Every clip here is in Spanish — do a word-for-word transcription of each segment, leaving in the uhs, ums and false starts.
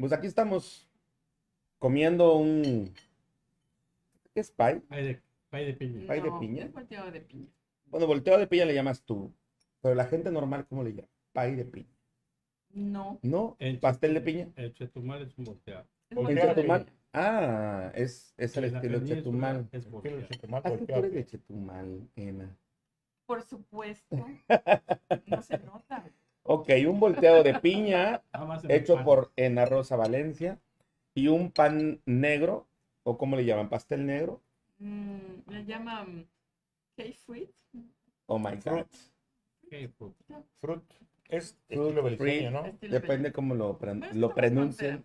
Pues aquí estamos comiendo un... ¿Qué es pay? Pay de, pay de piña. ¿Pay no, de piña? Volteado de piña. Bueno, volteado de piña le llamas tú. Pero la gente normal, ¿cómo le llama? Pay de piña. No. ¿No? El pastel de piña. El chetumal es un volteado. El chetumal. Ah, es, es el estilo chetumal. Es el chetumal. ¿Por qué eres de Chetumal, Enna? Por supuesto. No se nota. Ok, un volteado de piña hecho por Enna Rosa Valencia y un pan negro, o ¿cómo le llaman? ¿Pastel negro? Mm, le llaman cake fruit. Oh my God. Cake fruit. Fruit. Es estilo beliceño, ¿no? Depende cómo lo, lo pronuncien.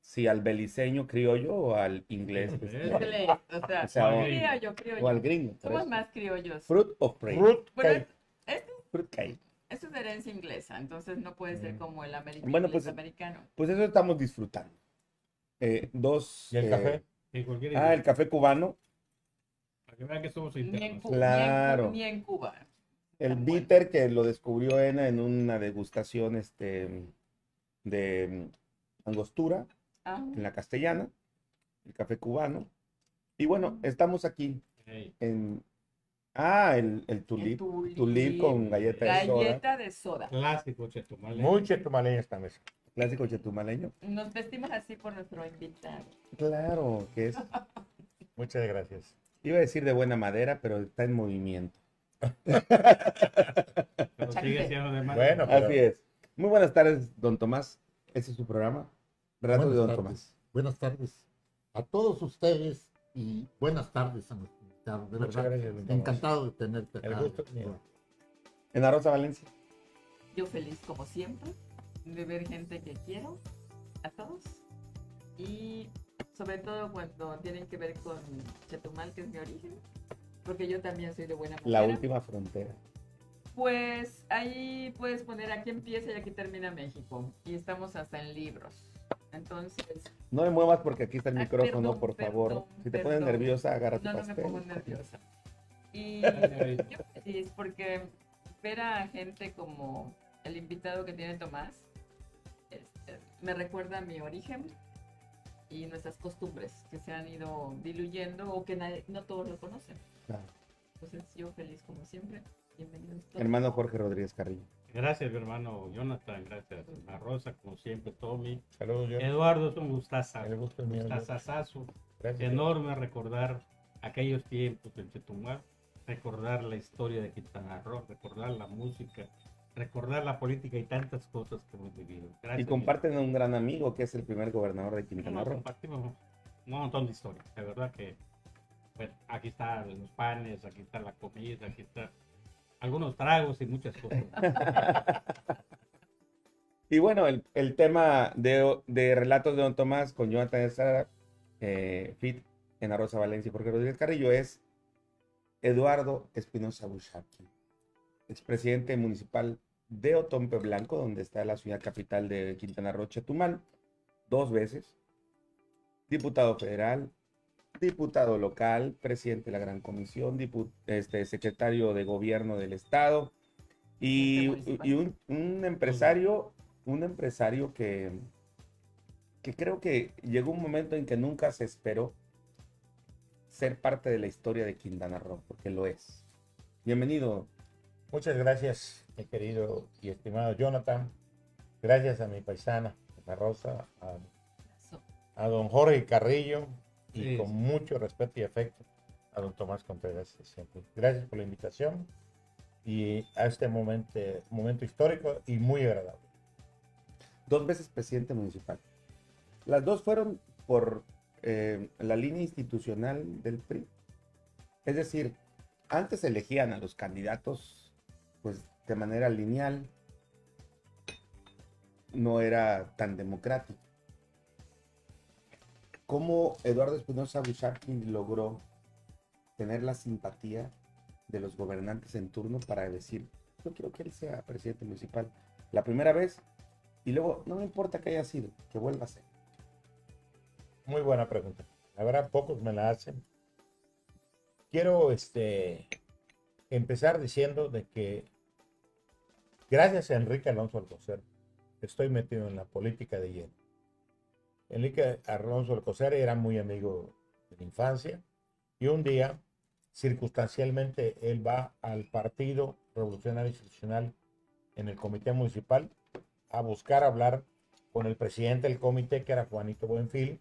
Si sí, al beliceño criollo o al inglés. Inglés, o sea, o sea o, criollo, criollo. O al gringo. Somos más criollos. Fruit of prey. Fruit cake. Esto, fruit cake. Esto es de herencia inglesa, entonces no puede ser como el americano. Bueno, pues, americano. Pues eso estamos disfrutando. Eh, dos. ¿Y el eh, café? ¿Y ah, el café cubano. Para que vean que somos internos. Claro. Ni en, ni en Cuba. El Tan bitter bueno. Que lo descubrió Enna en una degustación este, de angostura. Ah. En la Castellana, el café cubano. Y bueno, estamos aquí hey. en... Ah, el, el tulip. El tulip. Tulip con galleta, galleta de soda. de soda. Clásico chetumaleño. Muy chetumaleño esta mesa. Clásico chetumaleño. Nos vestimos así por nuestro invitado. Claro, que es. Muchas gracias. Iba a decir de buena madera, pero está en movimiento. Pero sigue siendo de madera. Bueno, pero... Así es. Muy buenas tardes, don Tomás. Ese es su programa. Relato de Don Tomás. Buenas tardes a todos ustedes y buenas tardes a nuestro invitado. De Muchas verdad, gracias, encantado de tenerte acá. El gusto es mío. Enna Rosa Valencia. Yo feliz como siempre de ver gente que quiero, a todos. Y sobre todo cuando tienen que ver con Chetumal, que es mi origen, porque yo también soy de buena frontera. La última frontera. Pues ahí puedes poner aquí empieza y aquí termina México. Y estamos hasta en libros. Entonces... No me muevas porque aquí está el micrófono, perdón, por favor. Perdón, si te perdón. pones nerviosa, agarra tu no, pastel. No, no me pongo nerviosa. Y yo feliz porque ver a gente como el invitado que tiene Tomás este, me recuerda a mi origen y nuestras costumbres que se han ido diluyendo o que nadie, no todos lo conocen. Claro. Entonces yo feliz como siempre. Bienvenidos todos. Hermano Jorge Rodríguez Carrillo. Gracias, mi hermano Jonathan, gracias a Rosa, como siempre, Tommy. Saludos, Jonathan. Eduardo, es un gustazo, el gusto mío, gustazazazo. Gracias. Enorme recordar aquellos tiempos en Chetumal, recordar la historia de Quintana Roo, recordar la música, recordar la política y tantas cosas que hemos vivido. Gracias, y comparten a un gran amigo que es el primer gobernador de Quintana no, Roo. Compartimos un montón de historias, la verdad que, bueno, aquí están los panes, aquí está la comida, aquí está... Algunos tragos y muchas cosas. Y bueno, el, el tema de, de Relatos de Don Tomás con Jonathan Estrada, eh, Fit, Enna Rosa Valencia y Jorge Rodríguez Carrillo es Eduardo Espinosa Abuxapqui, expresidente municipal de Othón P. Blanco, donde está la ciudad capital de Quintana Roo, Chetumal, dos veces, diputado federal, diputado local, presidente de la Gran Comisión, este, secretario de Gobierno del Estado y, y un, un empresario, un empresario que, que creo que llegó un momento en que nunca se esperó ser parte de la historia de Quintana Roo, porque lo es. Bienvenido. Muchas gracias, mi querido y estimado Jonathan. Gracias a mi paisana, a Rosa, a, a don Jorge Carrillo. Y sí, con sí. mucho respeto y afecto a don Tomás Contreras. Siempre. Gracias por la invitación y a este momento, momento histórico y muy agradable. Dos veces presidente municipal. Las dos fueron por eh, la línea institucional del P R I. Es decir, antes elegían a los candidatos pues, de manera lineal. No era tan democrático. ¿Cómo Eduardo Espinosa Abuxapqui logró tener la simpatía de los gobernantes en turno para decir, yo quiero que él sea presidente municipal la primera vez y luego no me importa que haya sido, que vuelva a ser? Muy buena pregunta. La verdad, pocos me la hacen. Quiero este, empezar diciendo de que gracias a Enrique Alonso Alcocer estoy metido en la política de lleno. Enrique Alonso Alcocer era muy amigo de la infancia y un día, circunstancialmente, él va al Partido Revolucionario Institucional en el Comité Municipal a buscar hablar con el presidente del comité, que era Juanito Buenfil.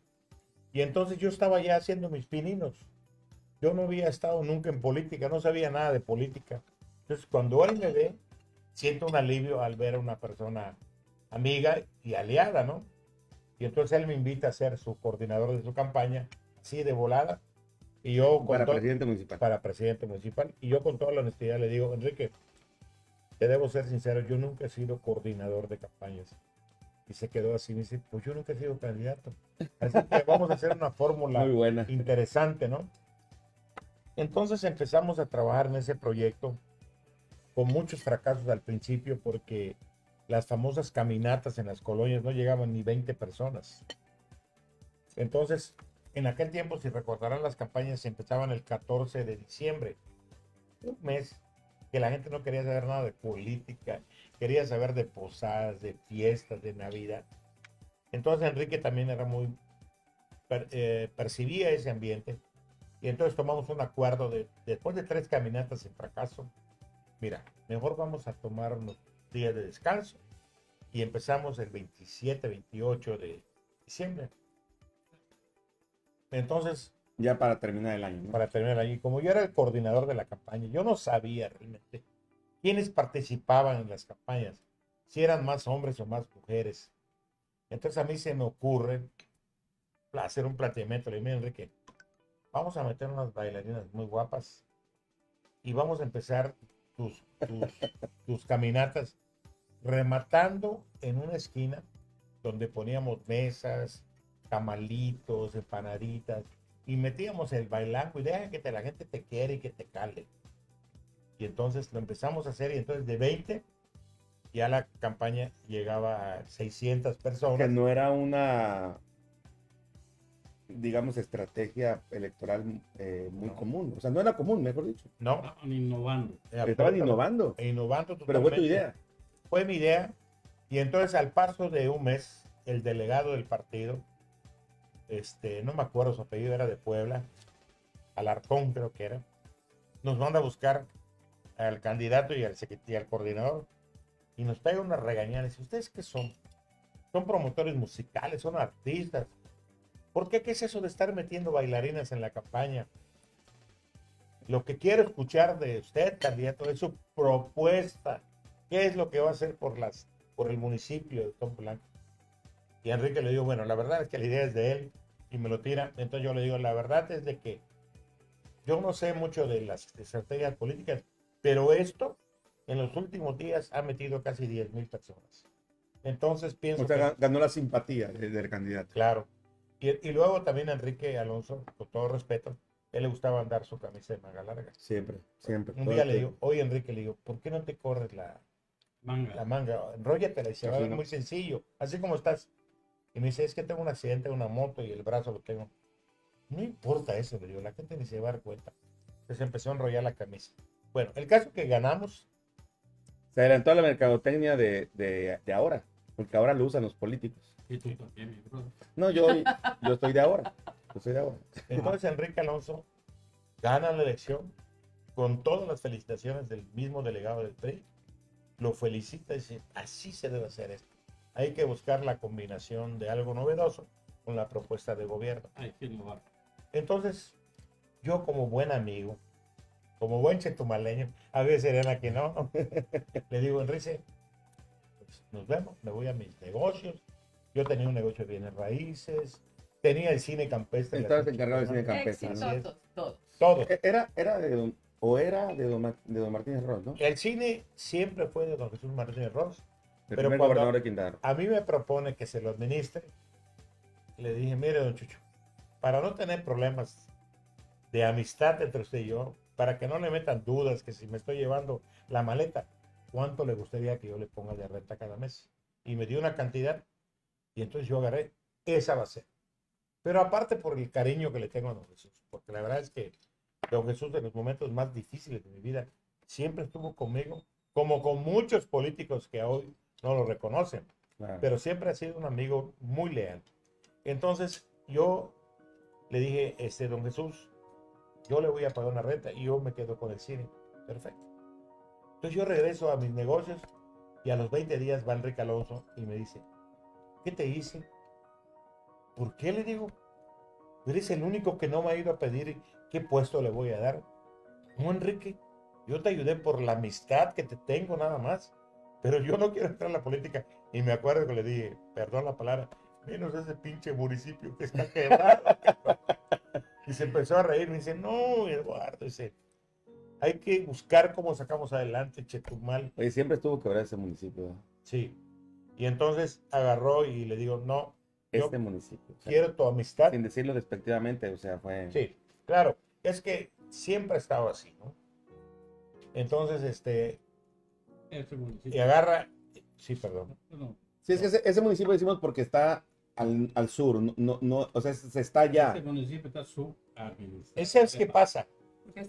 Y entonces yo estaba ya haciendo mis pininos. Yo no había estado nunca en política, no sabía nada de política. Entonces, cuando él me ve, siento un alivio al ver a una persona amiga y aliada, ¿no? Y entonces él me invita a ser su coordinador de su campaña, así de volada. Y yo con para todo, presidente municipal. Para presidente municipal. Y yo con toda la honestidad le digo, Enrique, te debo ser sincero, yo nunca he sido coordinador de campañas. Y se quedó así, me dice, pues yo nunca he sido candidato. Así que vamos a hacer una fórmula muy buena, interesante, ¿no? Entonces empezamos a trabajar en ese proyecto con muchos fracasos al principio porque las famosas caminatas en las colonias no llegaban ni veinte personas. Entonces, en aquel tiempo, si recordarán, las campañas empezaban el catorce de diciembre, un mes que la gente no quería saber nada de política, quería saber de posadas, de fiestas, de Navidad. Entonces Enrique también era muy, per, eh, percibía ese ambiente y entonces tomamos un acuerdo de, después de tres caminatas en fracaso, mira, mejor vamos a tomar unos días de descanso y empezamos el veintisiete, veintiocho de diciembre. Entonces, ya para terminar el año, ¿no? Para terminar el año. Y como yo era el coordinador de la campaña, yo no sabía realmente quiénes participaban en las campañas, si eran más hombres o más mujeres. Entonces a mí se me ocurre hacer un planteamiento. Le digo, mira, Enrique, vamos a meter unas bailarinas muy guapas y vamos a empezar tus, tus, tus caminatas rematando en una esquina donde poníamos mesas, tamalitos, empanaditas, y metíamos el bailango y deja que te, la gente te quiere y que te cale. Y entonces lo empezamos a hacer y entonces de veinte ya la campaña llegaba a seiscientas personas. Que no era una, digamos, estrategia electoral eh, muy no. común. O sea, no era común, mejor dicho. No. Estaban innovando. Estaban innovando. Innovando totalmente. Pero fue tu idea. Fue mi idea. Y entonces al paso de un mes, el delegado del partido, Este, no me acuerdo su apellido, era de Puebla, Alarcón creo que era, nos manda a buscar al candidato y al, y al coordinador y nos pega una regañada y dice, ¿ustedes qué son? Son promotores musicales, son artistas, ¿por qué? ¿Qué es eso de estar metiendo bailarinas en la campaña? Lo que quiero escuchar de usted, candidato, es su propuesta, ¿qué es lo que va a hacer por, las, por el municipio de Othón P. Blanco? Y Enrique le digo, bueno, la verdad es que la idea es de él, y me lo tira. Entonces yo le digo, la verdad es de que yo no sé mucho de las estrategias políticas, pero esto en los últimos días ha metido casi diez mil personas. Entonces pienso, o sea, que ganó la simpatía del candidato. Claro. Y, y luego también Enrique Alonso, con todo respeto, a él le gustaba andar su camisa de manga larga. Siempre, siempre. Un día le digo, oye Enrique, le digo, ¿por qué no te corres la manga? La manga, enróllatela y se va a ver muy sencillo, así como estás. Y me dice, es que tengo un accidente en una moto y el brazo lo tengo. No importa eso, le digo, la gente ni se va a dar cuenta. Entonces empezó a enrollar la camisa. Bueno, el caso que ganamos. Se adelantó a la mercadotecnia de, de, de ahora, porque ahora lo usan los políticos. Y tú también, mi brother. No, yo, yo estoy de ahora. Yo soy de ahora. Entonces Enrique Alonso gana la elección con todas las felicitaciones del mismo delegado del P R I. Lo felicita y dice, así se debe hacer esto. Hay que buscar la combinación de algo novedoso con la propuesta de gobierno. Hay que innovar. Entonces, yo como buen amigo, como buen chetumaleño, a veces eran aquí, ¿no? Le digo, Enrique, pues nos vemos, me voy a mis negocios. Yo tenía un negocio de bienes raíces, tenía el cine campestre. Estabas encargado del cine campestre. ¿No? Todos, todos. Todos. Era, era de don, o era de don, de don Martínez Ross, ¿no? El cine siempre fue de don Jesús Martínez Ross. Pero cuando de Quintana Roo a mí me propone que se lo administre, le dije, mire don Chucho, para no tener problemas de amistad entre usted y yo, para que no le metan dudas que si me estoy llevando la maleta, ¿cuánto le gustaría que yo le ponga de renta cada mes? Y me dio una cantidad y entonces yo agarré, esa va a ser. Pero aparte por el cariño que le tengo a don Jesús, porque la verdad es que don Jesús en los momentos más difíciles de mi vida siempre estuvo conmigo, como con muchos políticos que hoy no lo reconocen, claro, pero siempre ha sido un amigo muy leal. Entonces yo le dije, este, don Jesús, yo le voy a pagar una renta y yo me quedo con el cine. Perfecto. Entonces yo regreso a mis negocios y a los veinte días va Enrique Alonso y me dice, ¿qué te hice? ¿Por qué? Le digo, eres el único que no me ha ido a pedir qué puesto le voy a dar. No, Enrique, yo te ayudé por la amistad que te tengo nada más, pero yo no quiero entrar en la política. Y me acuerdo que le dije, perdón la palabra, menos ese pinche municipio que está quebrado. Y se empezó a reír, me dice, no, Eduardo, dice, hay que buscar cómo sacamos adelante Chetumal. Oye, siempre estuvo quebrado ese municipio, ¿eh? Sí. Y entonces agarró y le digo, no, este municipio, quiero, o sea, tu amistad. Sin decirlo despectivamente, o sea, fue... Sí, claro, es que siempre ha estado así, ¿no? Entonces, este... Este municipio. Y agarra... Sí, perdón. No, no. Sí, es que ese, ese municipio decimos porque está al, al sur, no, no, no, o sea, se está allá. Ese municipio está subadministrado. Ese es que pasa.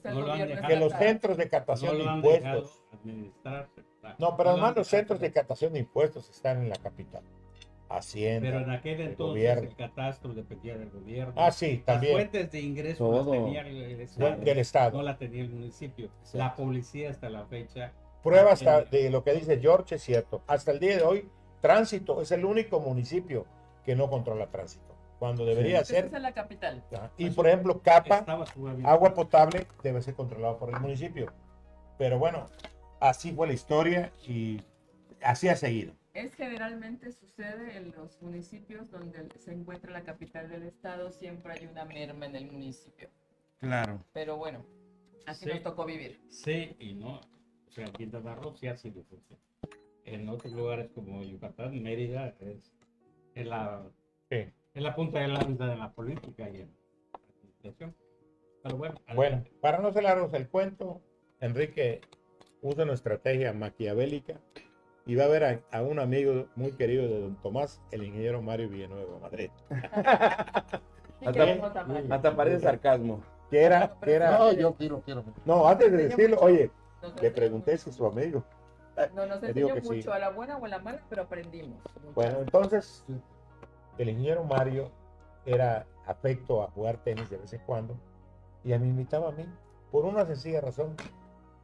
No lo han dejado, que los centros de captación no de impuestos no, pero no además los centros de captación de impuestos están en la capital, Hacienda, pero en aquel entonces el, el catastro dependía del gobierno. Ah, sí, también. Las fuentes de ingresos las tenía el Estado, del Estado, no la tenía el municipio. Exacto. La policía hasta la fecha prueba hasta de lo que dice George, es cierto, hasta el día de hoy tránsito es el único municipio que no controla tránsito cuando debería sí, ser es la capital. Y por ejemplo Capa, agua potable debe ser controlado por el municipio, pero bueno, así fue la historia y así ha seguido. Es generalmente sucede en los municipios donde se encuentra la capital del estado, siempre hay una merma en el municipio. Claro. Pero bueno, así sí, nos tocó vivir. Sí y no, o sea, en Quintana Roo sí ha sido fuerte. En otros lugares como Yucatán, Mérida es, es la... Sí. Es la punta de la lanza de la política y en la administración. Pero bueno, bueno, para no celarnos el cuento, Enrique usa una estrategia maquiavélica y va a ver a, a un amigo muy querido de don Tomás, el ingeniero Mario Villanueva Madrid. hasta, hasta parece sarcasmo. Que era, que era, no, yo quiero, quiero. No, antes de decirlo, oye, le pregunté si su amigo. No nos enseñó mucho, sí, a la buena o a la mala, pero aprendimos. Bueno, entonces... El ingeniero Mario era afecto a jugar tenis de vez en cuando y me invitaba a mí por una sencilla razón,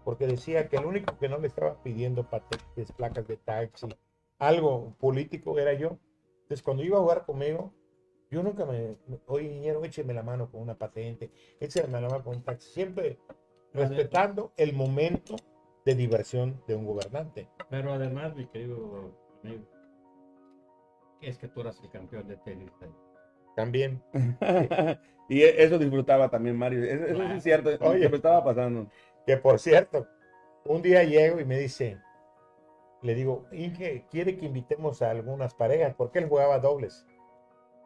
porque decía que el único que no le estaba pidiendo patentes, placas de taxi, algo político era yo. Entonces cuando iba a jugar conmigo, yo nunca me, oye ingeniero, écheme la mano con una patente, écheme la mano con un taxi, siempre respetando el momento de diversión de un gobernante. Pero además, mi querido amigo, es que tú eras el campeón de tenis también. Y eso disfrutaba también Mario. Eso, eso ah, es cierto. Oye, me estaba pasando. Que por cierto, un día llego y me dice, le digo, Inge, ¿quiere que invitemos a algunas parejas? Porque él jugaba dobles.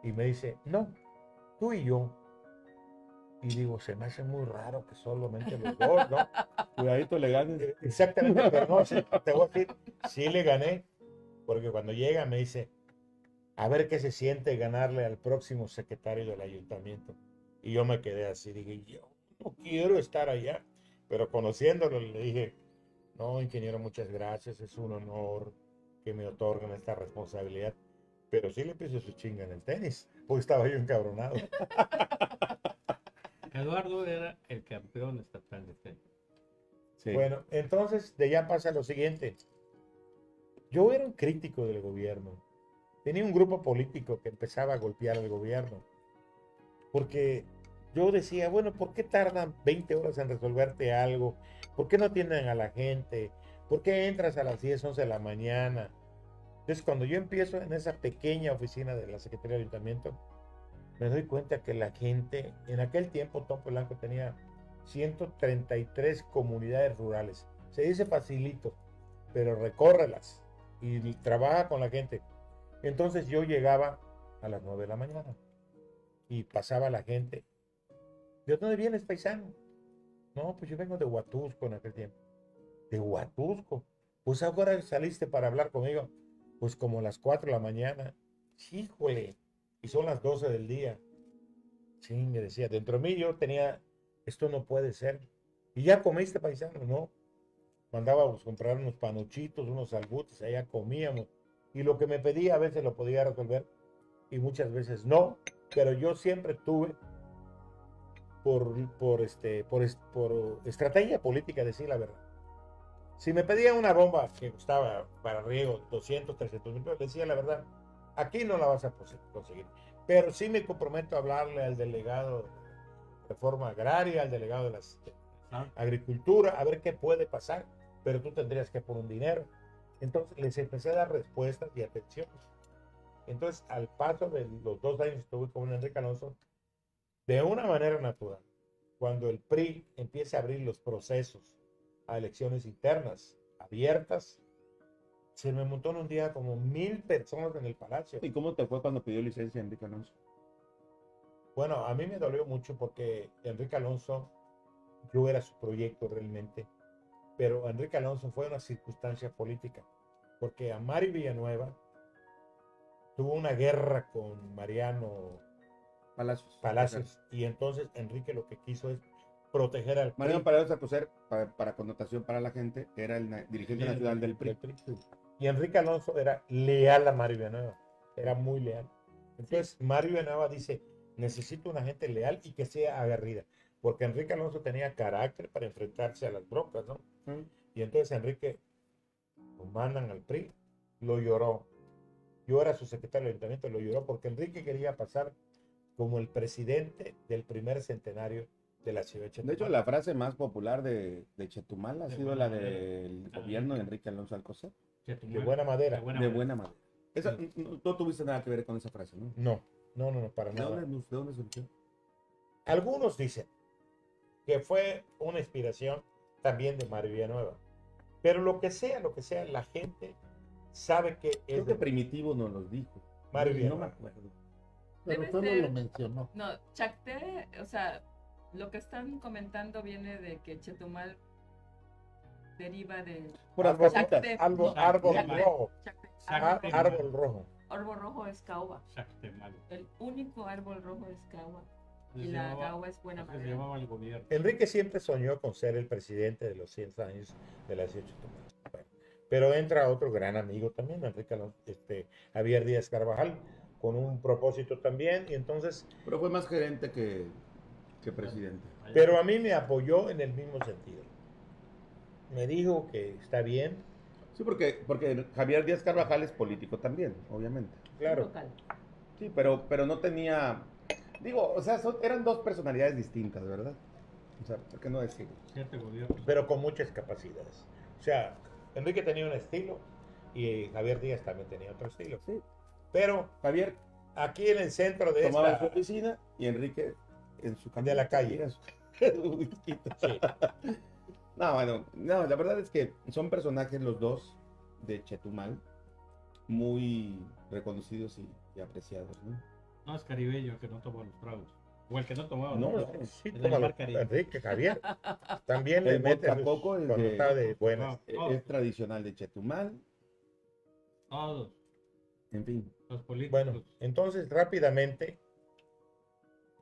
Y me dice, no, tú y yo. Y digo, se me hace muy raro que solamente los dos, ¿no? Cuidadito le ganes. Exactamente, pero no, sí, te voy a decir, sí le gané. Porque cuando llega me dice, a ver qué se siente ganarle al próximo secretario del ayuntamiento. Y yo me quedé así, dije, yo no quiero estar allá. Pero conociéndolo le dije, no, ingeniero, muchas gracias, es un honor que me otorguen esta responsabilidad. Pero sí le puse su chinga en el tenis, porque estaba yo encabronado. Eduardo era el campeón estatal de tenis. Sí. Bueno, entonces de ya pasa lo siguiente. Yo era un crítico del gobierno. Tenía un grupo político que empezaba a golpear al gobierno. Porque yo decía, bueno, ¿por qué tardan veinte horas en resolverte algo? ¿Por qué no atienden a la gente? ¿Por qué entras a las diez, once de la mañana? Entonces, cuando yo empiezo en esa pequeña oficina de la Secretaría de Ayuntamiento, me doy cuenta que la gente, en aquel tiempo, Othón P. Blanco tenía ciento treinta y tres comunidades rurales. Se dice facilito, pero recórrelas y trabaja con la gente. Entonces yo llegaba a las nueve de la mañana y pasaba la gente. ¿De dónde vienes, paisano? No, pues yo vengo de Huatusco en aquel tiempo. ¿De Huatusco? Pues ahora saliste para hablar conmigo. Pues como a las cuatro de la mañana. ¡Híjole! Y son las doce del día. Sí, me decía. Dentro de mí yo tenía, esto no puede ser. ¿Y ya comiste, paisano? No. Mandábamos comprar unos panuchitos, unos albutes, allá comíamos. Y lo que me pedía a veces lo podía resolver. y muchas veces no, pero yo siempre tuve por, por, este, por, por estrategia política decir la verdad. Si me pedían una bomba que costaba para riego doscientos, trescientos mil pesos, decía la verdad, aquí no la vas a conseguir. Pero sí me comprometo a hablarle al delegado de Reforma Agraria, al delegado de la ¿Ah? Agricultura, a ver qué puede pasar, pero tú tendrías que poner un dinero. Entonces les empecé a dar respuestas y atención. Entonces, al paso de los dos años estuve con Enrique Alonso, de una manera natural, cuando el P R I empieza a abrir los procesos a elecciones internas abiertas, se me montó en un día como mil personas en el palacio. ¿Y cómo te fue cuando pidió licencia Enrique Alonso? Bueno, a mí me dolió mucho porque Enrique Alonso, yo era su proyecto realmente, pero Enrique Alonso fue una circunstancia política, porque a Mario Villanueva tuvo una guerra con Mariano Palacios, Palacios y entonces Enrique lo que quiso es proteger al P R I. Mariano Palacios Alcocer, para, para connotación para la gente, era el dirigente nacional del P R I. Y Enrique Alonso era leal a Mario Villanueva, era muy leal. Entonces sí. Mario Villanueva dice, necesito una gente leal y que sea aguerrida, porque Enrique Alonso tenía carácter para enfrentarse a las broncas, ¿no? ¿Mm? Y entonces Enrique lo mandan al P R I, lo lloró. Yo era su secretario del ayuntamiento, lo lloró porque Enrique quería pasar como el presidente del primer centenario de la ciudad de Chetumal. De hecho, la frase más popular de, de Chetumal ha de sido la del de gobierno de Enrique Alonso Alcocer. Chetumal, de buena madera. De buena, de buena madera. madera. Esa, sí. no, no tuviste nada que ver con esa frase, ¿no? No, no, no, no para ¿De nada. Dónde, ¿De dónde surgió? Algunos dicen que fue una inspiración también de Mario Villanueva. Pero lo que sea, lo que sea, la gente sabe que es... Creo que Primitivo nos los dijo. Mario Villanueva. No me acuerdo. Pero usted no lo mencionó. No, Chacté, o sea, lo que están comentando viene de que Chetumal deriva de... Por árbol, Chacté, árbol, árbol Chacté, rojo. Chacté, Chacté, árbol, árbol rojo. Árbol rojo es caoba. Chactemal. El único árbol rojo es caoba. Y la caoba es buena madera. Enrique siempre soñó con ser el presidente de los cien años de la ciudad de Chetumal. Pero entra otro gran amigo también, Enrique este, Javier Díaz Carvajal, con un propósito también, y entonces... Pero fue más gerente que, que presidente. Pero a mí me apoyó en el mismo sentido. Me dijo que está bien. Sí, porque, porque Javier Díaz Carvajal es político también, obviamente. Claro. Sí, pero, pero no tenía... Digo, o sea, son, eran dos personalidades distintas, ¿verdad? O sea, ¿por qué no decirlo? Pero con muchas capacidades. O sea, Enrique tenía un estilo y Javier Díaz también tenía otro estilo. Sí. Pero Javier aquí en el centro de tomaba esta, su oficina y Enrique en su de la calle. Su... sí. No, bueno, no, la verdad es que son personajes los dos de Chetumal muy reconocidos y, y apreciados, ¿no? No es caribeño que no tomó los tragos. O el que no tomaba no, los tragos. Sí, Enrique, Javier. También le mete tampoco es de, de buenas. No, no. Es tradicional de Chetumal. Todos. En fin. Bueno, entonces rápidamente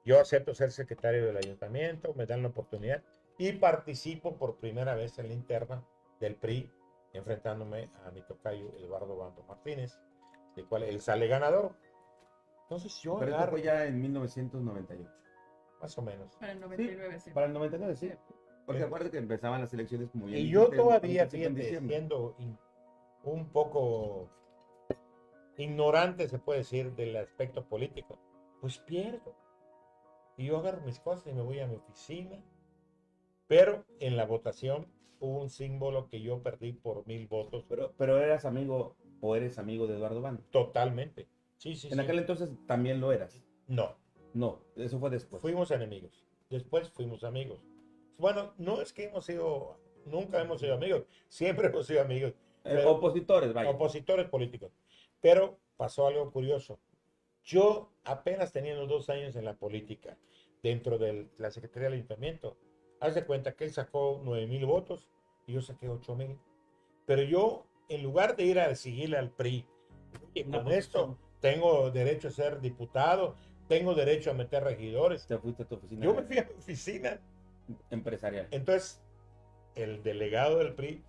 yo acepto ser secretario del ayuntamiento, me dan la oportunidad y participo por primera vez en la interna del P R I, enfrentándome a mi tocayo Eduardo Bando Martínez, del cual él sale ganador. Entonces yo... Pero eso fue ya en mil novecientos noventa y ocho. Más o menos. Para el noventa y nueve, sí. sí. Para el noventa y nueve, sí. Porque acuérdate que empezaban las elecciones como ya... Y yo todavía siendo un poco... ignorante, se puede decir, del aspecto político, pues pierdo. Y yo agarro mis cosas y me voy a mi oficina. Pero en la votación hubo un símbolo que yo perdí por mil votos. Pero, pero eras amigo o eres amigo de Eduardo Bando. Totalmente. Sí, sí, en sí. Aquel entonces también lo eras. No. No, eso fue después. Fuimos enemigos. Después fuimos amigos. Bueno, no es que hemos sido, nunca hemos sido amigos. Siempre hemos sido amigos. Eh, opositores, vaya. Opositores políticos. Pero pasó algo curioso. Yo apenas teniendo dos años en la política, dentro de la Secretaría del Ayuntamiento, hace cuenta que él sacó nueve mil votos y yo saqué ocho mil. Pero yo, en lugar de ir a seguirle al P R I, y con no, esto no. tengo derecho a ser diputado, tengo derecho a meter regidores. ¿Te fuiste a tu oficina? Yo me fui a mi oficina empresarial. Entonces, el delegado del P R I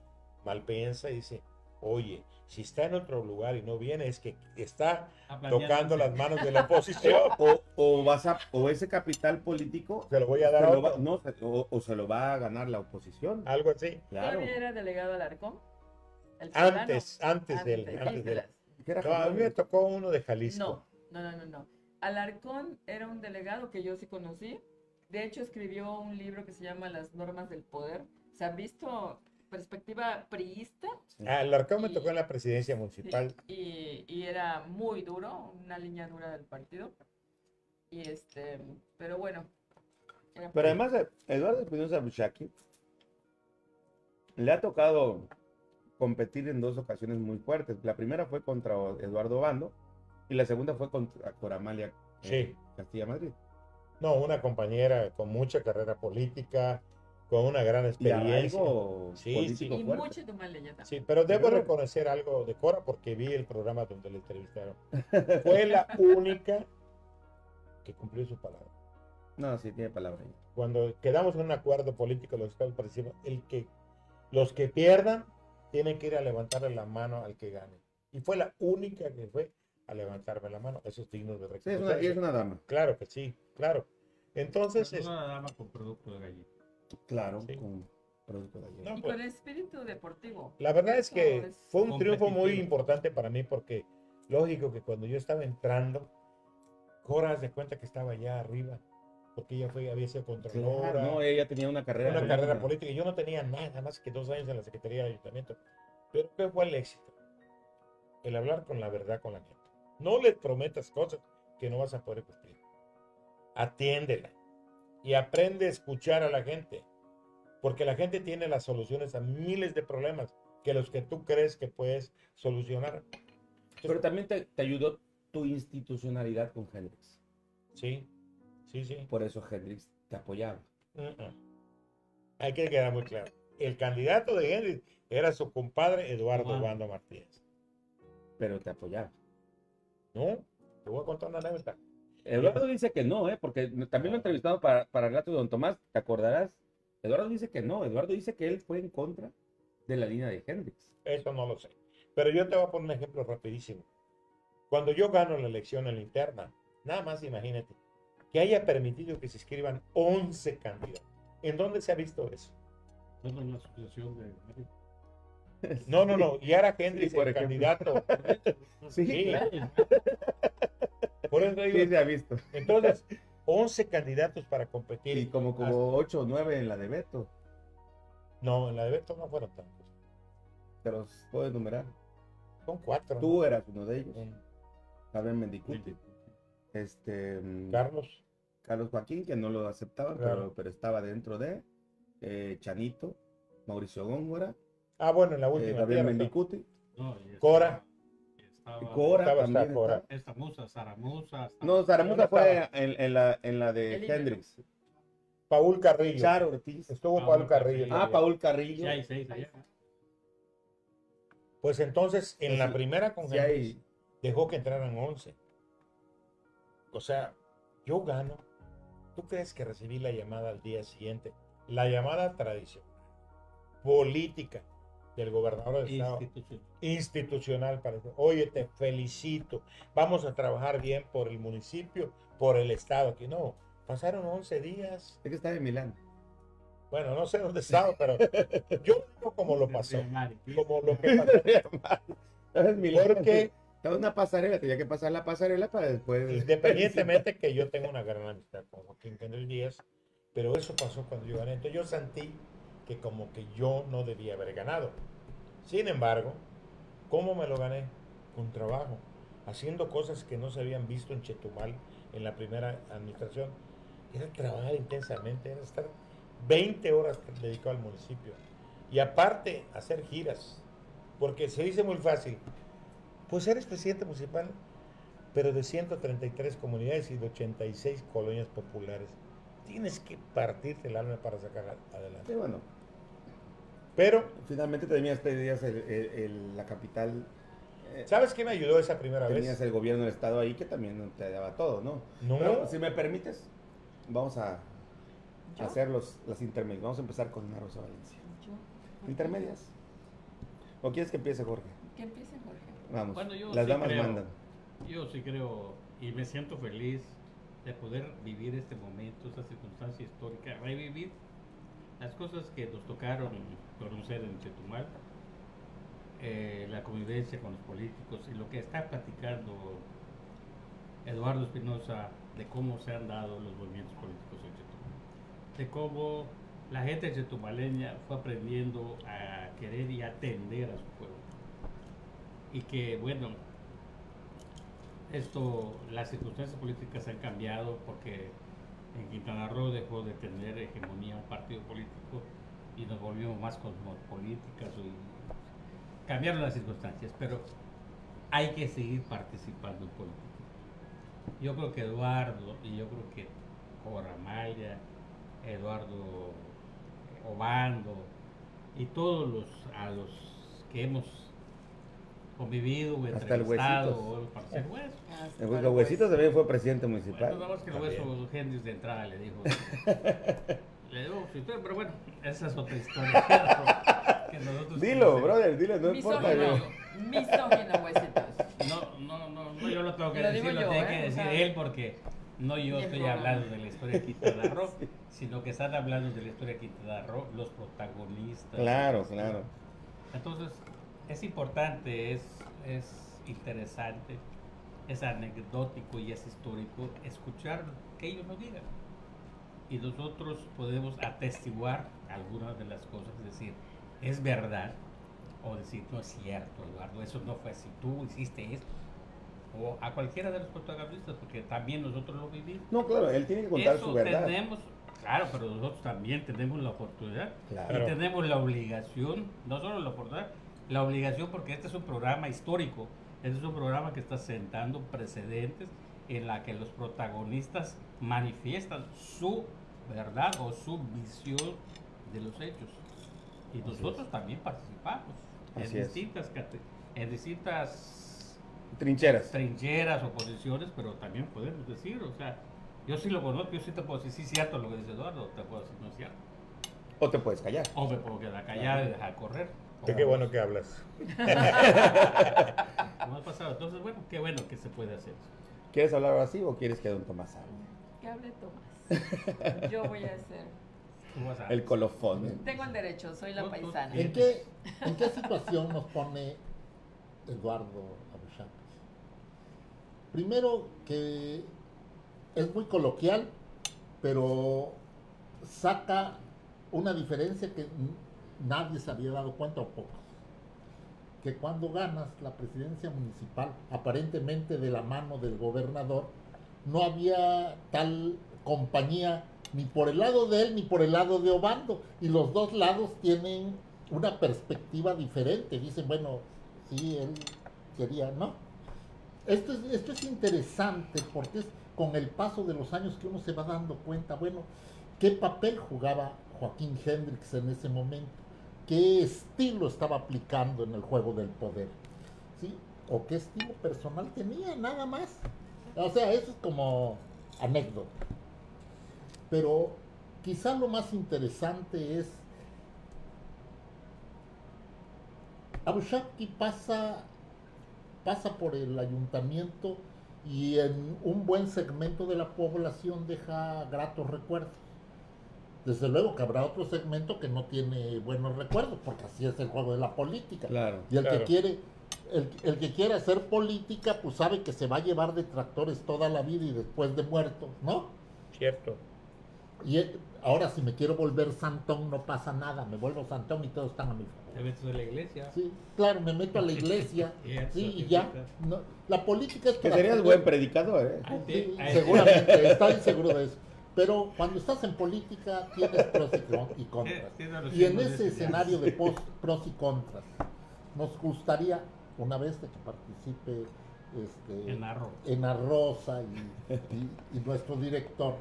malpiensa y dice, oye, Si está en otro lugar y no viene, es que está tocando las manos de la oposición. O, o, vas a, o ese capital político se lo voy a dar. Se lo va, no, o, o se lo va a ganar la oposición. Algo así. Claro. ¿Todavía era delegado al Arcón? Antes, antes, antes del... Antes del de la, no, a mí me tocó uno de Jalisco. No, no, no, no, no. Alarcón era un delegado que yo sí conocí. De hecho, escribió un libro que se llama Las normas del poder. ¿Se ha visto...? Perspectiva priista. Ah, el Alarcón me tocó en la presidencia municipal. Y, y era muy duro, una línea dura del partido. Y este, pero bueno. Pero por... además, Eduardo Espinosa Abuxapqui le ha tocado competir en dos ocasiones muy fuertes. La primera fue contra Eduardo Bando y la segunda fue contra por Amalia eh, sí. Castilla Madrid. No, una compañera con mucha carrera política, con una gran experiencia. Sí, sí. Y mucho de mal leña también. Sí, pero debo reconocer algo de Cora porque vi el programa donde le entrevistaron. Fue la única que cumplió su palabra. No, sí, tiene palabra. Cuando quedamos en un acuerdo político, los que participan, el que, los que pierdan tienen que ir a levantarle la mano al que gane. Y fue la única que fue a levantarme la mano. Eso es digno de reconocer. Sí, es una dama. Claro que sí, claro. Entonces... Es una dama con producto de gallina. Claro, sí. Con producto de ayer. No, y pues, con el espíritu deportivo. La verdad es que es fue un triunfo muy importante para mí porque, lógico, que cuando yo estaba entrando, Cora se cuenta que estaba allá arriba, porque ella fue, había sido controladora. Claro, no, ella tenía una carrera una política. carrera política. Y yo no tenía nada más que dos años en la Secretaría del Ayuntamiento. Pero ¿qué fue el éxito? El hablar con la verdad con la gente. No le prometas cosas que no vas a poder cumplir. Atiéndela. Y aprende a escuchar a la gente, porque la gente tiene las soluciones a miles de problemas que los que tú crees que puedes solucionar. Entonces, pero también te, te ayudó tu institucionalidad con Hendricks. Sí, sí, sí. Por eso Hendricks te apoyaba. Uh -uh. Hay que quedar muy claro. El candidato de Hendricks era su compadre Eduardo Bando Martínez. Pero te apoyaba. No, te voy a contar una anécdota. Eduardo dice que no, ¿eh? Porque también lo he entrevistado para, para el gato de Don Tomás, ¿te acordarás? Eduardo dice que no, Eduardo dice que él fue en contra de la línea de Hendricks. Eso no lo sé, pero yo te voy a poner un ejemplo rapidísimo. Cuando yo gano la elección en la interna, nada más imagínate, que haya permitido que se inscriban once candidatos. ¿En dónde se ha visto eso? No, no, en la asociación de... No, no, no, y ahora Hendricks sí, el candidato. Sí, sí. Claro. Por eso digo, sí, se ha visto. Entonces, once candidatos para competir. Y como, como ocho o nueve en la de Beto. No, en la de Beto no fueron tantos. ¿Te los puedo enumerar? Son cuatro. Tú ¿no? eras uno de ellos. Javier sí. Mendicuti. Sí. Este, Carlos. Carlos Joaquín, que no lo aceptaban, claro. pero, pero estaba dentro de eh, Chanito, Mauricio Góngora. Ah, bueno, en la última. Eh, Javier Mendicuti. No, Cora. Estaba, Cora estaba, también está, Cora. Esta Musa, Zaramuza. No, Zaramuza fue en, en, la, en la de el Hendricks. Paul Carrillo. Charo Ortiz. Estuvo Paul, Paul Carrillo. Carrillo. Ah, Paul Carrillo. Ya hay seis allá. Pues entonces, en sí, la primera con Hendricks, sí dejó que entraran once. O sea, yo gano. ¿Tú crees que recibí la llamada al día siguiente? La llamada tradicional, política, del gobernador del estado institucional para decir, oye, te felicito, vamos a trabajar bien por el municipio, por el estado. Que no, pasaron once días. Es que estaba en Milán. Bueno, no sé dónde estaba, pero yo digo como lo pasó. Como lo que pasó. Porque estaba una pasarela, tenía que pasar la pasarela para después. Independientemente que yo tengo una gran amistad con Joaquín Hendricks, pero eso pasó cuando yo gané. Entonces yo sentí que como que yo no debía haber ganado. Sin embargo, ¿cómo me lo gané? Con trabajo, haciendo cosas que no se habían visto en Chetumal en la primera administración. Era trabajar intensamente, era estar veinte horas dedicado al municipio. Y aparte, hacer giras, porque se dice muy fácil, pues eres presidente municipal, pero de ciento treinta y tres comunidades y de ochenta y seis colonias populares. Tienes que partirte el alma para sacar adelante. Sí, bueno. Pero finalmente tenías pedías el, el, el, la capital. Eh, ¿Sabes qué me ayudó esa primera tenías vez? Tenías el gobierno del estado ahí que también te daba todo, ¿no? No. Pero, si me permites, vamos a ¿Yo? hacer los, las intermedias. Vamos a empezar con Enna Rosa Valencia. ¿Yo? ¿Intermedias? ¿O quieres que empiece, Jorge? Que empiecen, Jorge. Vamos, bueno, yo las sí damas creo, mandan. Yo sí creo, y me siento feliz de poder vivir este momento, esta circunstancia histórica, revivir las cosas que nos tocaron conocer en Chetumal, eh, la convivencia con los políticos y lo que está platicando Eduardo Espinosa de cómo se han dado los movimientos políticos en Chetumal, de cómo la gente chetumaleña fue aprendiendo a querer y atender a su pueblo. Y que, bueno, esto, las circunstancias políticas han cambiado porque en Quintana Roo dejó de tener hegemonía un partido político y nos volvimos más cosmopolíticas. Y cambiaron las circunstancias, pero hay que seguir participando en política. Yo creo que Eduardo y yo creo que por Amalia, Eduardo Obando y todos los a los que hemos convivido o entrevistado, hasta el Huesito. El Huesito, huesito también fue presidente municipal. Bueno, vamos que el Hueso Hendricks de entrada le dijo. le digo, si usted, pero bueno, esa es otra historia. que nosotros dilo, brother, dilo, no importa. Misógino, Huesitos. No, no, no, no, yo lo tengo que lo decir, lo tiene eh, que decir o sea, él porque no yo estoy hablando de la historia de Quintana Roo, sí, sino que están hablando de la historia de Quintana Roo los protagonistas. Claro, claro. Entonces, es importante, es, es interesante, es anecdótico y es histórico escuchar que ellos nos digan. Y nosotros podemos atestiguar algunas de las cosas, es decir, es verdad o decir, no es cierto, Eduardo, eso no fue así, tú hiciste esto. O a cualquiera de los protagonistas, porque también nosotros lo vivimos. No, claro, él tiene que contar eso su verdad. Tenemos, claro, pero nosotros también tenemos la oportunidad claro. y tenemos la obligación, no solo la oportunidad, la obligación porque este es un programa histórico, este es un programa que está sentando precedentes en la que los protagonistas manifiestan su verdad o su visión de los hechos. Y así nosotros es. También participamos en distintas, en distintas Trincheras. Trincheras, oposiciones, pero también podemos decir, o sea, yo sí lo conozco, yo sí te puedo decir, sí es cierto lo que dice Eduardo, te puedo decir, no es cierto. O te puedes callar. O me puedo quedar callado y dejar correr. Que qué bueno que hablas. ¿Cómo ha pasado? Entonces, bueno, qué bueno que se puede hacer. ¿Quieres hablar así o quieres que don Tomás hable? Que hable Tomás. Yo voy a hacer el colofón. ¿Eh? Tengo el derecho, soy la paisana. ¿En qué, ¿En qué situación nos pone Eduardo Abuxapqui? Primero que es muy coloquial, pero saca una diferencia que nadie se había dado cuenta o pocos. Que cuando ganas la presidencia municipal, aparentemente de la mano del gobernador, no había tal compañía ni por el lado de él ni por el lado de Obando. Y los dos lados tienen una perspectiva diferente. Dicen, bueno, sí, él quería, ¿no? Esto es, esto es interesante porque es con el paso de los años que uno se va dando cuenta, bueno, qué papel jugaba Joaquín Hendricks en ese momento, qué estilo estaba aplicando en el juego del poder, ¿sí? O qué estilo personal tenía, nada más. O sea, eso es como anécdota. Pero quizá lo más interesante es Abuxapqui pasa... pasa por el ayuntamiento y en un buen segmento de la población deja gratos recuerdos. Desde luego que habrá otro segmento que no tiene buenos recuerdos, porque así es el juego de la política. Claro, y el, claro. que quiere, el, el que quiere hacer política, pues sabe que se va a llevar detractores toda la vida y después de muerto, ¿no? Cierto. Y ahora si me quiero volver santón no pasa nada, me vuelvo santón y todos están a mi favor. ¿Te metes a la iglesia? Sí, claro, me meto a la iglesia. Sí, y ya. No, la política es que serías gente, buen predicador, ¿eh? Ah, sí, ah, seguramente, sí. Estoy seguro de eso. Pero cuando estás en política tienes pros y contras. Y en ese escenario de post, pros y contras, nos gustaría, una vez de que participe este, Enna Rosa. Enna Rosa y, y, y nuestro director,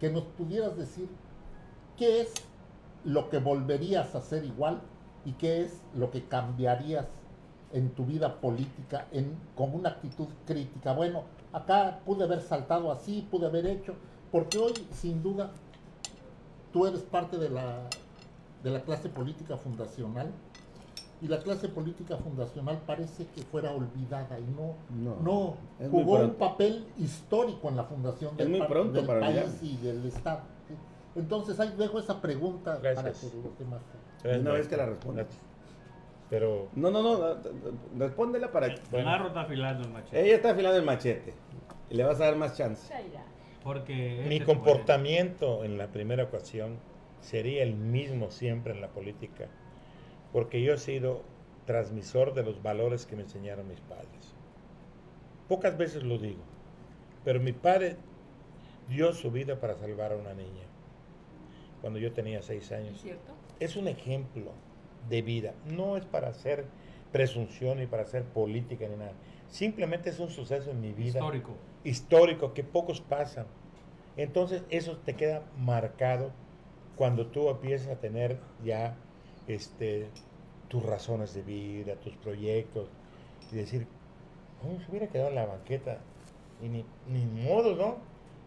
que nos pudieras decir qué es lo que volverías a hacer igual y qué es lo que cambiarías en tu vida política en, con una actitud crítica. Bueno, acá pude haber saltado así, pude haber hecho, porque hoy sin duda tú eres parte de la, de la clase política fundacional y la clase política fundacional parece que fuera olvidada y no, no, no jugó un papel histórico en la fundación del, par del para país olvidar. y del Estado. Entonces ahí dejo esa pregunta. Gracias. Para que los demás... Una no, vez que la respondas. Pero... No, no, no, respóndela para... El Narro está afilando el machete. Ella está afilando el machete. Y le vas a dar más chance. Porque mi comportamiento puede. en la primera ocasión sería el mismo siempre en la política. Porque yo he sido transmisor de los valores que me enseñaron mis padres. Pocas veces lo digo. Pero mi padre dio su vida para salvar a una niña. Cuando yo tenía seis años. ¿Es cierto? Es un ejemplo de vida. No es para hacer presunción ni para hacer política ni nada. Simplemente es un suceso en mi vida. Histórico. Histórico, que pocos pasan. Entonces eso te queda marcado cuando tú empiezas a tener ya este, tus razones de vida, tus proyectos. Y decir, oh, se hubiera quedado en la banqueta. Y ni, ni modo, ¿no?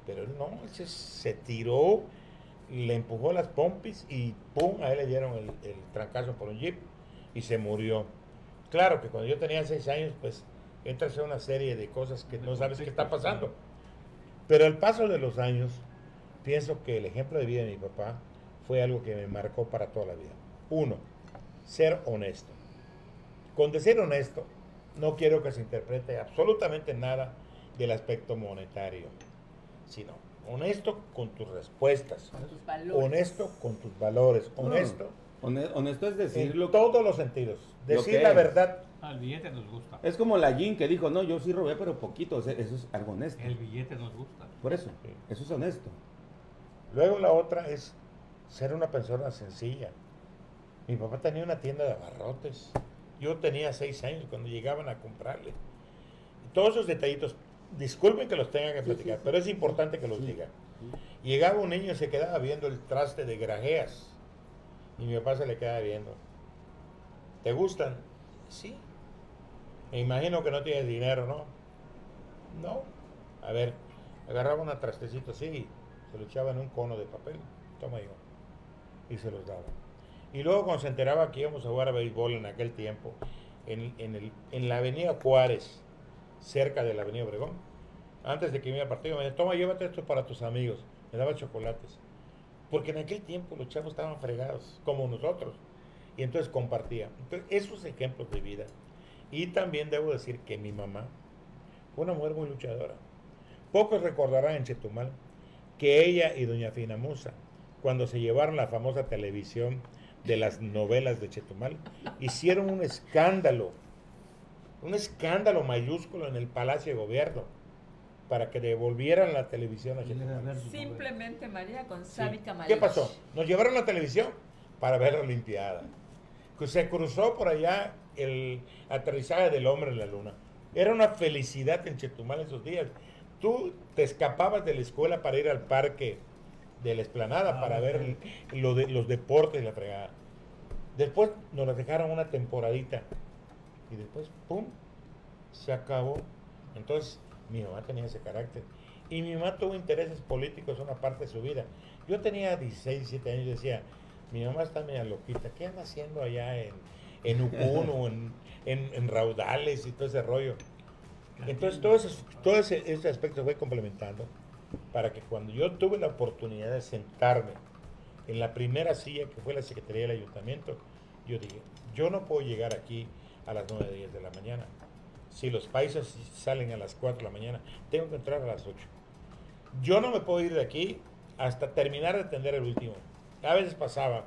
Pero no, se, se tiró, le empujó las pompis y pum, a él le dieron el, el trancazo por un jeep y se murió. Claro que cuando yo tenía seis años, pues entras en una serie de cosas que no sabes qué está pasando. Pero al paso de los años, pienso que el ejemplo de vida de mi papá fue algo que me marcó para toda la vida. Uno, ser honesto. Con decir honesto, no quiero que se interprete absolutamente nada del aspecto monetario, sino honesto con tus respuestas, con tus valores. Honesto con tus valores, honesto. No, honesto es decir... En lo, todos los sentidos, decir la verdad. Al billete nos gusta. Es como la Jin que dijo, no, yo sí robé, pero poquito, o sea, eso es algo honesto. El billete nos gusta. Por eso, sí. Eso es honesto. Luego la otra es ser una persona sencilla. Mi papá tenía una tienda de abarrotes, yo tenía seis años cuando llegaban a comprarle. Todos esos detallitos, disculpen que los tenga que platicar, sí, sí, sí, pero es importante que los sí, diga. Sí. Llegaba un niño y se quedaba viendo el traste de grajeas y mi papá se le quedaba viendo. ¿Te gustan? Sí. Me imagino que no tienes dinero, ¿no? No. A ver, agarraba un trastecito así y se lo echaba en un cono de papel. Toma yo. Y se los daba. Y luego cuando se enteraba que íbamos a jugar a béisbol en aquel tiempo, en, en, el, en la avenida Juárez, cerca de la avenida Obregón, antes de que me iba a partido, me decía, toma, llévate esto para tus amigos. Me daba chocolates. Porque en aquel tiempo los chavos estaban fregados, como nosotros. Y entonces compartía. Entonces, esos ejemplos de vida. Y también debo decir que mi mamá fue una mujer muy luchadora. Pocos recordarán en Chetumal que ella y doña Fina Musa, cuando se llevaron la famosa televisión de las novelas de Chetumal, hicieron un escándalo, un escándalo mayúsculo en el Palacio de Gobierno para que devolvieran la televisión a Chetumal. Simplemente María González Camarillo. ¿Qué pasó? Nos llevaron la televisión para ver la Olimpiada. Se cruzó por allá el aterrizaje del hombre en la luna. Era una felicidad en Chetumal esos días. Tú te escapabas de la escuela para ir al parque de la Esplanada, ah, para ver lo de, los deportes y la fregada. Después nos las dejaron una temporadita y después, pum, se acabó. Entonces mi mamá tenía ese carácter y mi mamá tuvo intereses políticos en una parte de su vida. Yo tenía dieciséis, diecisiete años y decía, mi mamá está media loquita, ¿qué anda haciendo allá en, en Ucuno, en, en, en Raudales y todo ese rollo? Entonces todo ese, todo ese, ese aspecto fue complementando para que cuando yo tuve la oportunidad de sentarme en la primera silla que fue la Secretaría del Ayuntamiento, yo dije, yo no puedo llegar aquí a las nueve, diez de la mañana. Si los paisas salen a las cuatro de la mañana, tengo que entrar a las ocho. Yo no me puedo ir de aquí hasta terminar de atender el último. A veces pasaba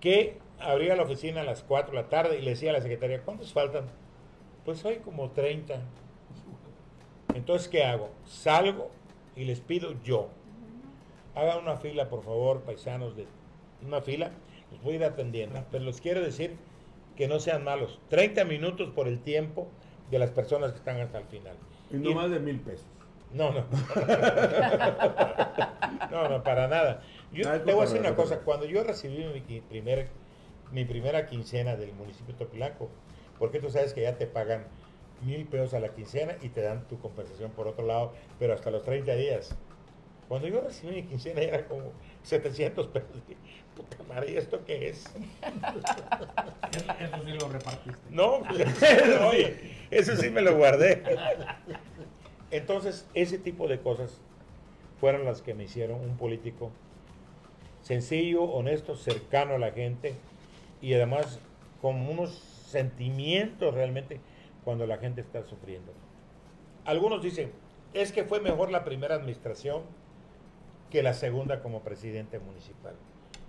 que abría la oficina a las cuatro de la tarde y le decía a la secretaria, ¿cuántos faltan? Pues hay como treinta. Entonces, ¿qué hago? Salgo y les pido yo, hagan una fila, por favor, paisanos, de una fila, los voy a ir atendiendo, pero los quiero decir que no sean malos, treinta minutos por el tiempo de las personas que están hasta el final. Y no y, más de mil pesos. No, no. No, no, para nada. Yo no, te voy a decir una cosa, cuando yo recibí mi, primer, mi primera quincena del municipio de Topilaco, porque tú sabes que ya te pagan mil pesos a la quincena y te dan tu compensación por otro lado, pero hasta los treinta días. Cuando yo recibí mi quincena era como setecientos pesos. Puta madre, ¿y esto qué es? Eso sí lo repartiste. No, pues, oye, eso sí me lo guardé. Entonces, ese tipo de cosas fueron las que me hicieron un político sencillo, honesto, cercano a la gente y además con unos sentimientos realmente cuando la gente está sufriendo. Algunos dicen, es que fue mejor la primera administración que la segunda como presidente municipal.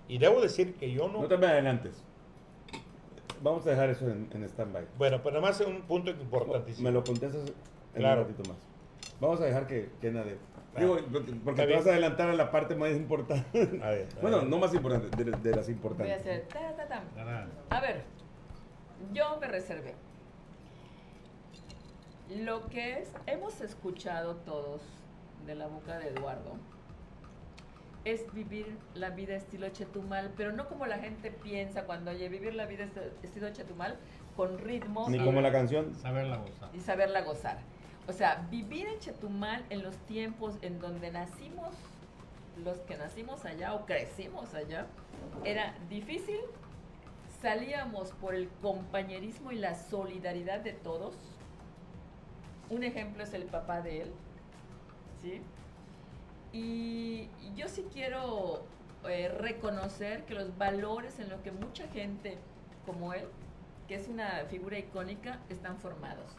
Y debo decir que yo no... No te me adelantes. Vamos a dejar eso en, en stand-by. Bueno, pero además es un punto importantísimo. Me lo contestas en claro. un ratito más. Vamos a dejar que, que nadie... Digo, porque te vas a adelantar a la parte más importante. A ver, a bueno, ver. no más importante, de, de las importantes. Voy a hacer... Ta, ta, ta. A ver, yo me reservé. Lo que es, hemos escuchado todos de la boca de Eduardo es vivir la vida estilo Chetumal, pero no como la gente piensa cuando oye vivir la vida estilo Chetumal con ritmo. Ni como la canción. Saberla gozar. Y saberla gozar. O sea, vivir en Chetumal en los tiempos en donde nacimos, los que nacimos allá o crecimos allá, era difícil. Salíamos por el compañerismo y la solidaridad de todos. Un ejemplo es el papá de él, ¿sí? Y yo sí quiero eh, reconocer que los valores en los que mucha gente como él, que es una figura icónica, están formados.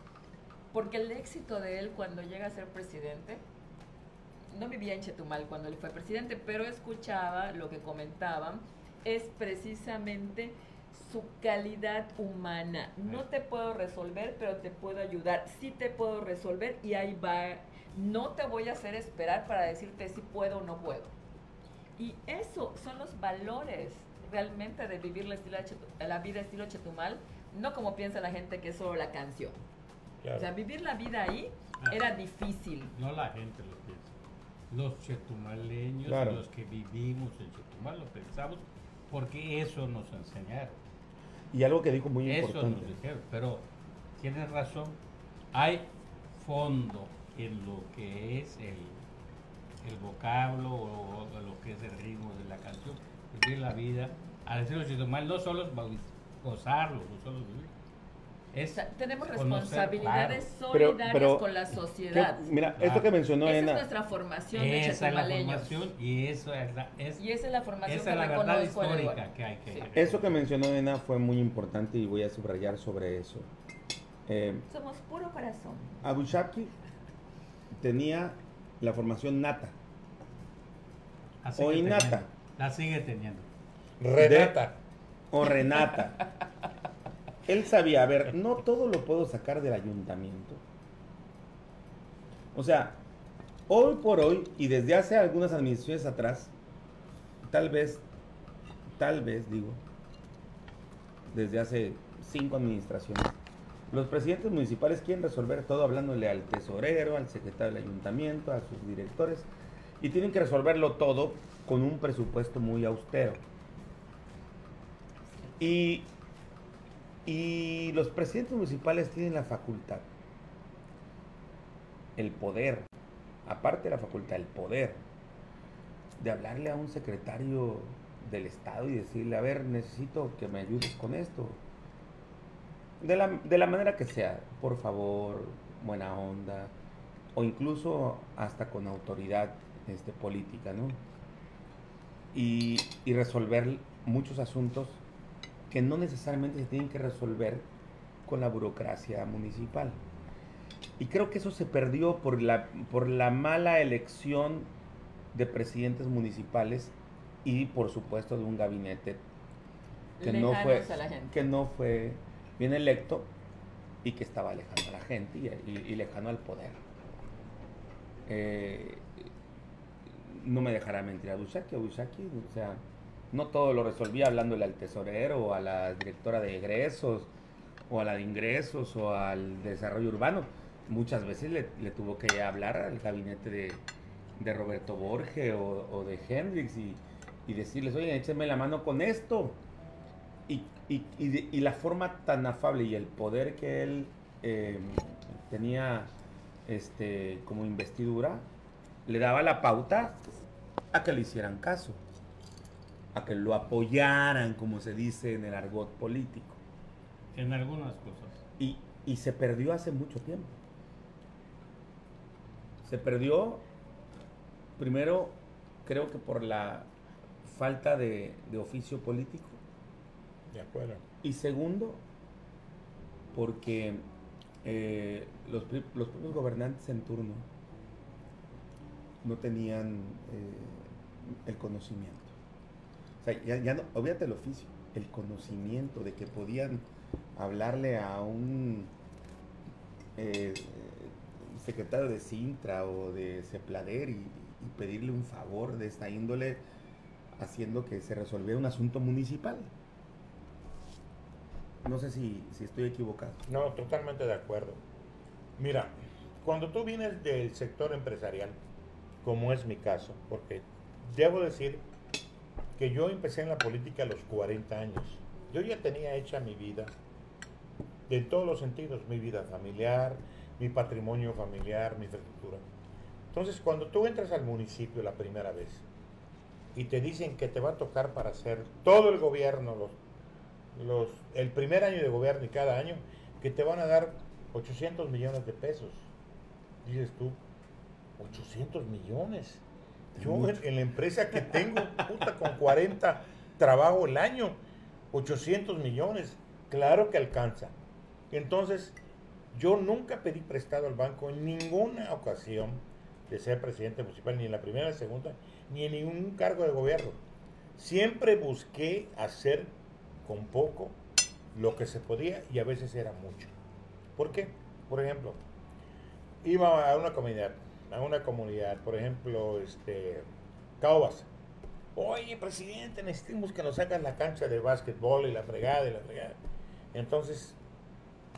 Porque el éxito de él cuando llega a ser presidente, no vivía en Chetumal cuando él fue presidente, pero escuchaba lo que comentaban, es precisamente su calidad humana. No te puedo resolver, pero te puedo ayudar. Sí te puedo resolver y ahí va. No te voy a hacer esperar para decirte si puedo o no puedo. Y eso son los valores realmente de vivir la, estilo, la vida estilo Chetumal, no como piensa la gente que es solo la canción. Claro. O sea, vivir la vida ahí claro. era difícil. No la gente lo piensa. Los chetumaleños, claro. los que vivimos en Chetumal, lo pensamos porque eso nos enseñaron. Y algo que dijo muy Eso importante. Nos dijeron, pero tienes razón, hay fondo en lo que es el, el vocablo o, o lo que es el ritmo de la canción. Porque la vida, al decirlo Chetumal, no solo es gozarlo, no solo vivir. Es o sea, tenemos responsabilidades conocer, claro. solidarias pero, pero, con la sociedad. Que, mira, claro. esto que mencionó Esa Enna, es nuestra formación de chetumaleños. Y, eso es la, es, y esa es la formación esa que la verdad histórica que hay que sí. Eso que mencionó Enna fue muy importante y voy a subrayar sobre eso. Eh, Somos puro corazón. Abuxapqui tenía la formación nata. Así o innata. La sigue teniendo. Renata. De, o Renata. Él sabía, a ver, no todo lo puedo sacar del ayuntamiento. O sea, hoy por hoy, y desde hace algunas administraciones atrás, tal vez, tal vez, digo, desde hace cinco administraciones, los presidentes municipales quieren resolver todo hablándole al tesorero, al secretario del ayuntamiento, a sus directores, y tienen que resolverlo todo con un presupuesto muy austero. Y... Y los presidentes municipales tienen la facultad, el poder, aparte de la facultad, el poder, de hablarle a un secretario del Estado y decirle, a ver, necesito que me ayudes con esto. De la, de la manera que sea, por favor, buena onda, o incluso hasta con autoridad este, política, ¿no? Y, y resolver muchos asuntos que no necesariamente se tienen que resolver con la burocracia municipal. Y creo que eso se perdió por la, por la mala elección de presidentes municipales y, por supuesto, de un gabinete que no fue, que no fue bien electo y que estaba alejando a la gente y, y, y lejano al poder. Eh, no me dejará mentir a Abuxapqui, Abuxapqui, o sea... No todo lo resolvía hablándole al tesorero, o a la directora de egresos, o a la de ingresos, o al desarrollo urbano. Muchas veces le, le tuvo que hablar al gabinete de, de Roberto Borge o, o de Hendricks y, y decirles, oye, échenme la mano con esto. Y, y, y, de, y la forma tan afable y el poder que él eh, tenía este, como investidura le daba la pauta a que le hicieran caso, a que lo apoyaran, como se dice en el argot político. En algunas cosas. Y, y se perdió hace mucho tiempo. Se perdió, primero, creo que por la falta de, de oficio político. De acuerdo. Y segundo, porque eh, los, los propios gobernantes en turno no tenían eh, el conocimiento. O sea, ya, ya no, olvídate el oficio, el conocimiento de que podían hablarle a un eh, secretario de Sintra o de Ceplader y, y pedirle un favor de esta índole, haciendo que se resolviera un asunto municipal. No sé si, si estoy equivocado. No, totalmente de acuerdo. Mira, cuando tú vienes del sector empresarial, como es mi caso, porque debo decir que yo empecé en la política a los cuarenta años. Yo ya tenía hecha mi vida, de todos los sentidos, mi vida familiar, mi patrimonio familiar, mi infraestructura. Entonces, cuando tú entras al municipio la primera vez y te dicen que te va a tocar para hacer todo el gobierno, los Los, el primer año de gobierno y cada año, que te van a dar ochocientos millones de pesos. Dices tú, ochocientos millones. Yo en, en la empresa que tengo, puta, con cuarenta trabajo el año, ochocientos millones, claro que alcanza. Entonces, yo nunca pedí prestado al banco en ninguna ocasión de ser presidente municipal, ni en la primera, ni en la segunda, ni en ningún cargo de gobierno. Siempre busqué hacer con poco lo que se podía, y a veces era mucho. ¿Por qué? Por ejemplo, iba a una comunidad, a una comunidad, por ejemplo, este, Caobas. Oye, presidente, necesitamos que nos hagan la cancha de básquetbol y la fregada y la fregada. Entonces,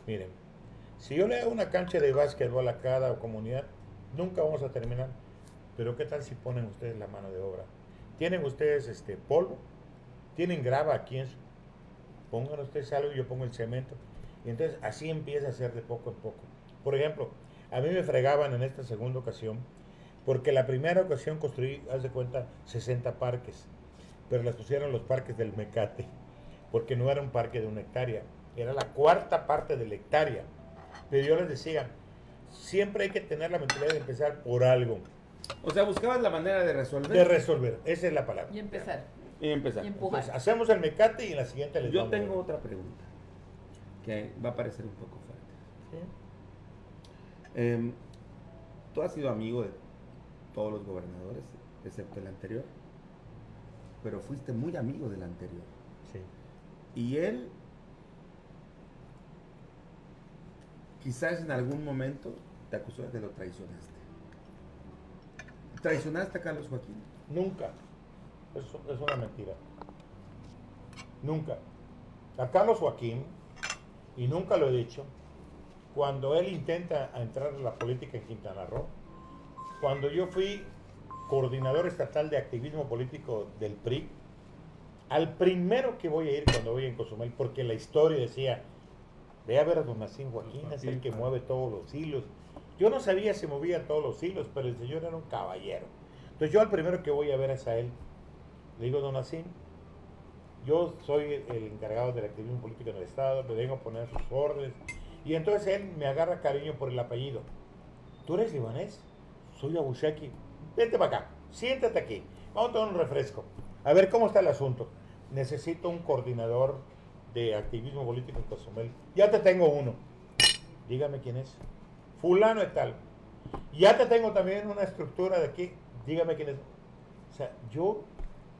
miren, si yo le hago una cancha de básquetbol a cada comunidad, nunca vamos a terminar. Pero ¿qué tal si ponen ustedes la mano de obra? ¿Tienen ustedes este polvo? ¿Tienen grava aquí en su? Pongan ustedes algo y yo pongo el cemento. Y entonces así empieza a ser de poco en poco. Por ejemplo, a mí me fregaban en esta segunda ocasión, porque la primera ocasión construí, haz de cuenta, sesenta parques. Pero las pusieron los parques del Mecate, porque no era un parque de una hectárea, era la cuarta parte de la hectárea. Pero yo les decía, siempre hay que tener la mentalidad de empezar por algo. O sea, buscabas la manera de resolver. De resolver, esa es la palabra. Y empezar. Y empezar. Y Entonces, hacemos el Mecate y en la siguiente les Yo tengo otra pregunta que va a parecer un poco fuerte. ¿Sí? Eh, Tú has sido amigo de todos los gobernadores, excepto el anterior, pero fuiste muy amigo del anterior. Sí. Y él, quizás en algún momento, te acusó de que lo traicionaste. ¿Traicionaste a Carlos Joaquín? Nunca. Eso es una mentira. Nunca. A Carlos Joaquín, y nunca lo he dicho, cuando él intenta entrar en la política en Quintana Roo, cuando yo fui coordinador estatal de activismo político del P R I, al primero que voy a ir cuando voy en Cozumel, porque la historia decía, ve a ver a don Nacín Joaquín, es el que mueve todos los hilos. Yo no sabía si movía todos los hilos, pero el señor era un caballero. Entonces yo al primero que voy a ver es a él. Le digo, don Nacín, yo soy el encargado del activismo político en el Estado, me vengo a poner sus órdenes. Y entonces él me agarra cariño por el apellido. ¿Tú eres libanés? Soy Abuxapqui. Vente para acá, siéntate aquí, vamos a tomar un refresco. A ver cómo está el asunto. Necesito un coordinador de activismo político en Cozumel. Ya te tengo uno. Dígame quién es. Fulano es tal. Ya te tengo también una estructura de aquí. Dígame quién es. O sea, yo...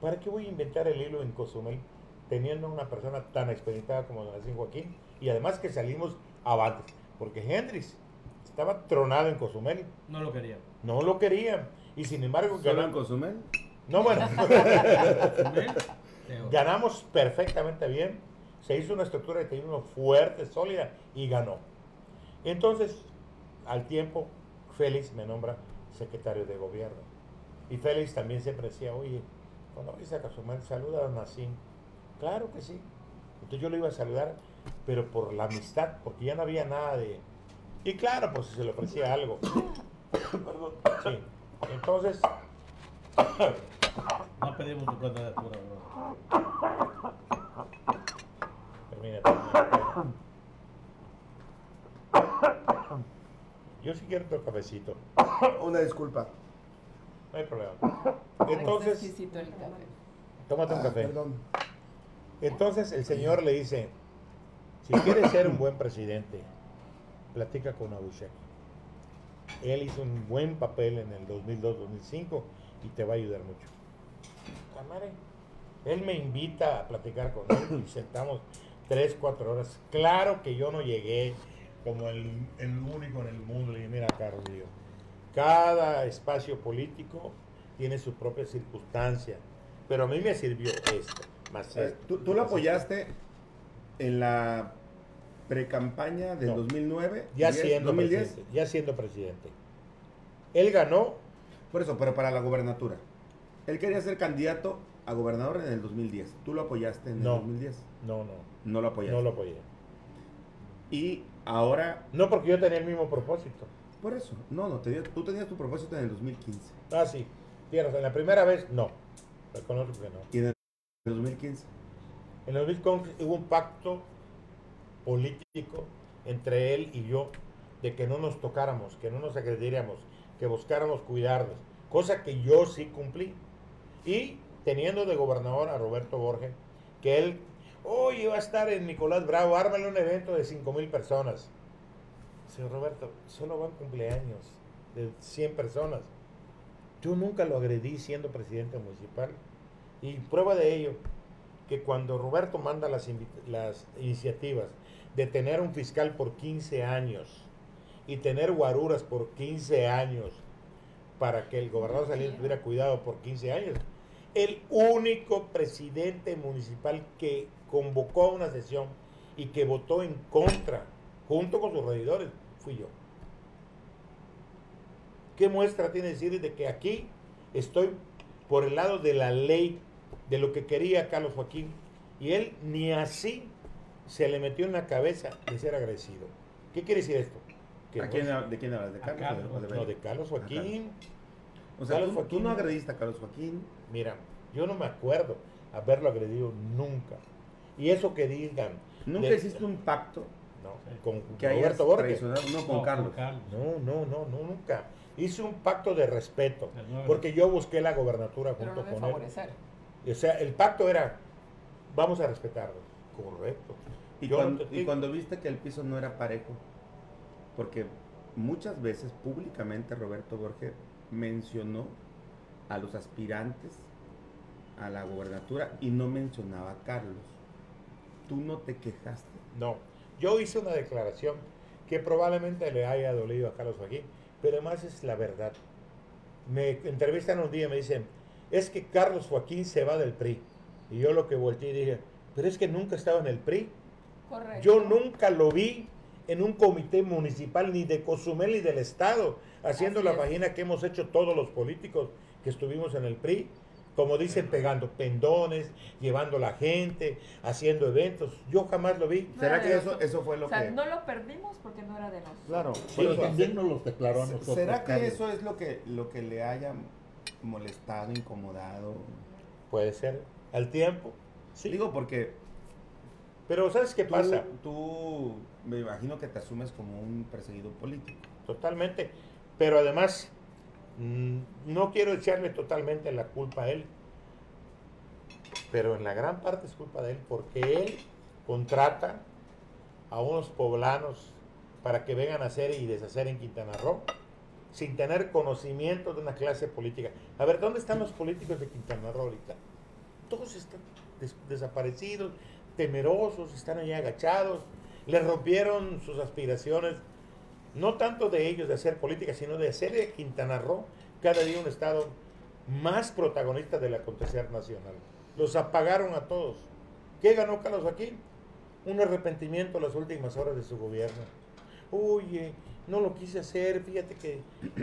¿Para qué voy a inventar el hilo en Cozumel teniendo una persona tan experimentada como don Nacín Joaquín? Y además que salimos avantes, porque Hendricks estaba tronado en Cozumel. No lo querían. No lo querían. Y sin embargo... ¿Solo en Cozumel? No, bueno. Ganamos perfectamente bien. Se hizo una estructura de activismo fuerte, sólida, y ganó. Entonces, al tiempo, Félix me nombra secretario de gobierno. Y Félix también siempre decía, oye... Cuando vayas a Cozumel, saluda a don Nacín. Claro que sí. Entonces yo lo iba a saludar, pero por la amistad, porque ya no había nada de... Y claro, pues si se le ofrecía algo. Perdón. Sí. Entonces, no pedimos tu cuenta de cura, bro. Termina, termina. Yo sí quiero otro cafecito. Una disculpa. No hay problema. Entonces, tómate un café. Entonces el señor le dice, si quieres ser un buen presidente, platica con Abuxapqui. Él hizo un buen papel en el dos mil dos, dos mil cinco y te va a ayudar mucho. Él me invita a platicar con él y sentamos tres, cuatro horas. Claro que yo no llegué como el, el único en el mundo. Le dije, mira, Carlos, yo, cada espacio político tiene su propia circunstancia, pero a mí me sirvió esto. Más eh, esto, ¿Tú, tú lo apoyaste esto en la pre-campaña del no, dos mil nueve? Ya, diez, siendo dos mil diez. Ya siendo presidente. Él ganó. Por eso, pero para la gubernatura. Él quería ser candidato a gobernador en el dos mil diez. ¿Tú lo apoyaste en no, el dos mil diez? No, no. No lo apoyaste. No lo apoyé. Y ahora... No, porque yo tenía el mismo propósito. Por eso. No, no. Te, tú tenías tu propósito en el dos mil quince. Ah, sí. Tienes, en la primera vez, no. Reconozco que no. ¿Y en el dos mil quince? En el dos mil quince hubo un pacto político entre él y yo de que no nos tocáramos, que no nos agrediéramos, que buscáramos cuidarnos, cosa que yo sí cumplí. Y teniendo de gobernador a Roberto Borge, que él, hoy oh, va a estar en Nicolás Bravo, ármale un evento de cinco mil personas. Señor Roberto, solo van cumpleaños de cien personas. Yo nunca lo agredí siendo presidente municipal, y prueba de ello que cuando Roberto manda las, las iniciativas de tener un fiscal por quince años y tener guaruras por quince años para que el gobernador saliente tuviera cuidado por quince años, el único presidente municipal que convocó una sesión y que votó en contra, junto con sus regidores, fui yo. ¿Qué muestra tiene decir de que aquí estoy por el lado de la ley, de lo que quería Carlos Joaquín? Y él ni así se le metió en la cabeza de ser agresivo. ¿Qué quiere decir esto? Que ¿A vos... quién, ¿De quién hablas? ¿De Carlos? Carlos o de, no, de Carlos Joaquín. O sea, Carlos tú, Joaquín, tú no agrediste a Carlos Joaquín. Mira, yo no me acuerdo haberlo agredido nunca. Y eso que digan... ¿Nunca de... hiciste un pacto? No, con que Roberto Borges. No, con no, Carlos. Carlos. No, no, no, no, nunca. Hice un pacto de respeto, porque yo busqué la gobernatura junto no con favorecer. él. O sea, el pacto era, vamos a respetarlos. Correcto. Y cuando, no te... y cuando viste que el piso no era parejo, porque muchas veces públicamente Roberto Borges mencionó a los aspirantes a la gobernatura y no mencionaba a Carlos. ¿Tú no te quejaste? No, yo hice una declaración que probablemente le haya dolido a Carlos Joaquín, pero además es la verdad. Me entrevistan un día y me dicen, es que Carlos Joaquín se va del P R I, y yo lo que volteé y dije, pero es que nunca estaba en el P R I. Correcto. Yo nunca lo vi en un comité municipal, ni de Cozumel ni del estado, haciendo la página que hemos hecho todos los políticos que estuvimos en el P R I, como dicen, pegando pendones, llevando a la gente, haciendo eventos. Yo jamás lo vi. No, ¿será que eso, eso fue lo o sea, que...? O sea, no lo perdimos porque no era de nosotros. Claro. Pero sí, también nos los declaró a nosotros. ¿Será que eso es lo que, lo que le haya molestado, incomodado? Puede ser. Al tiempo. Sí. Digo, porque... Pero, ¿sabes qué tú, pasa? Tú, me imagino que te asumes como un perseguido político. Totalmente. Pero además... no quiero echarle totalmente la culpa a él, pero en la gran parte es culpa de él, porque él contrata a unos poblanos para que vengan a hacer y deshacer en Quintana Roo sin tener conocimiento de una clase política. A ver, ¿dónde están los políticos de Quintana Roo ahorita? Todos están des desaparecidos, temerosos, están allá agachados, les rompieron sus aspiraciones. No tanto de ellos de hacer política, sino de hacer de Quintana Roo cada día un estado más protagonista del acontecer nacional. Los apagaron a todos. ¿Qué ganó Carlos Joaquín? Un arrepentimiento en las últimas horas de su gobierno. Oye, no lo quise hacer, fíjate que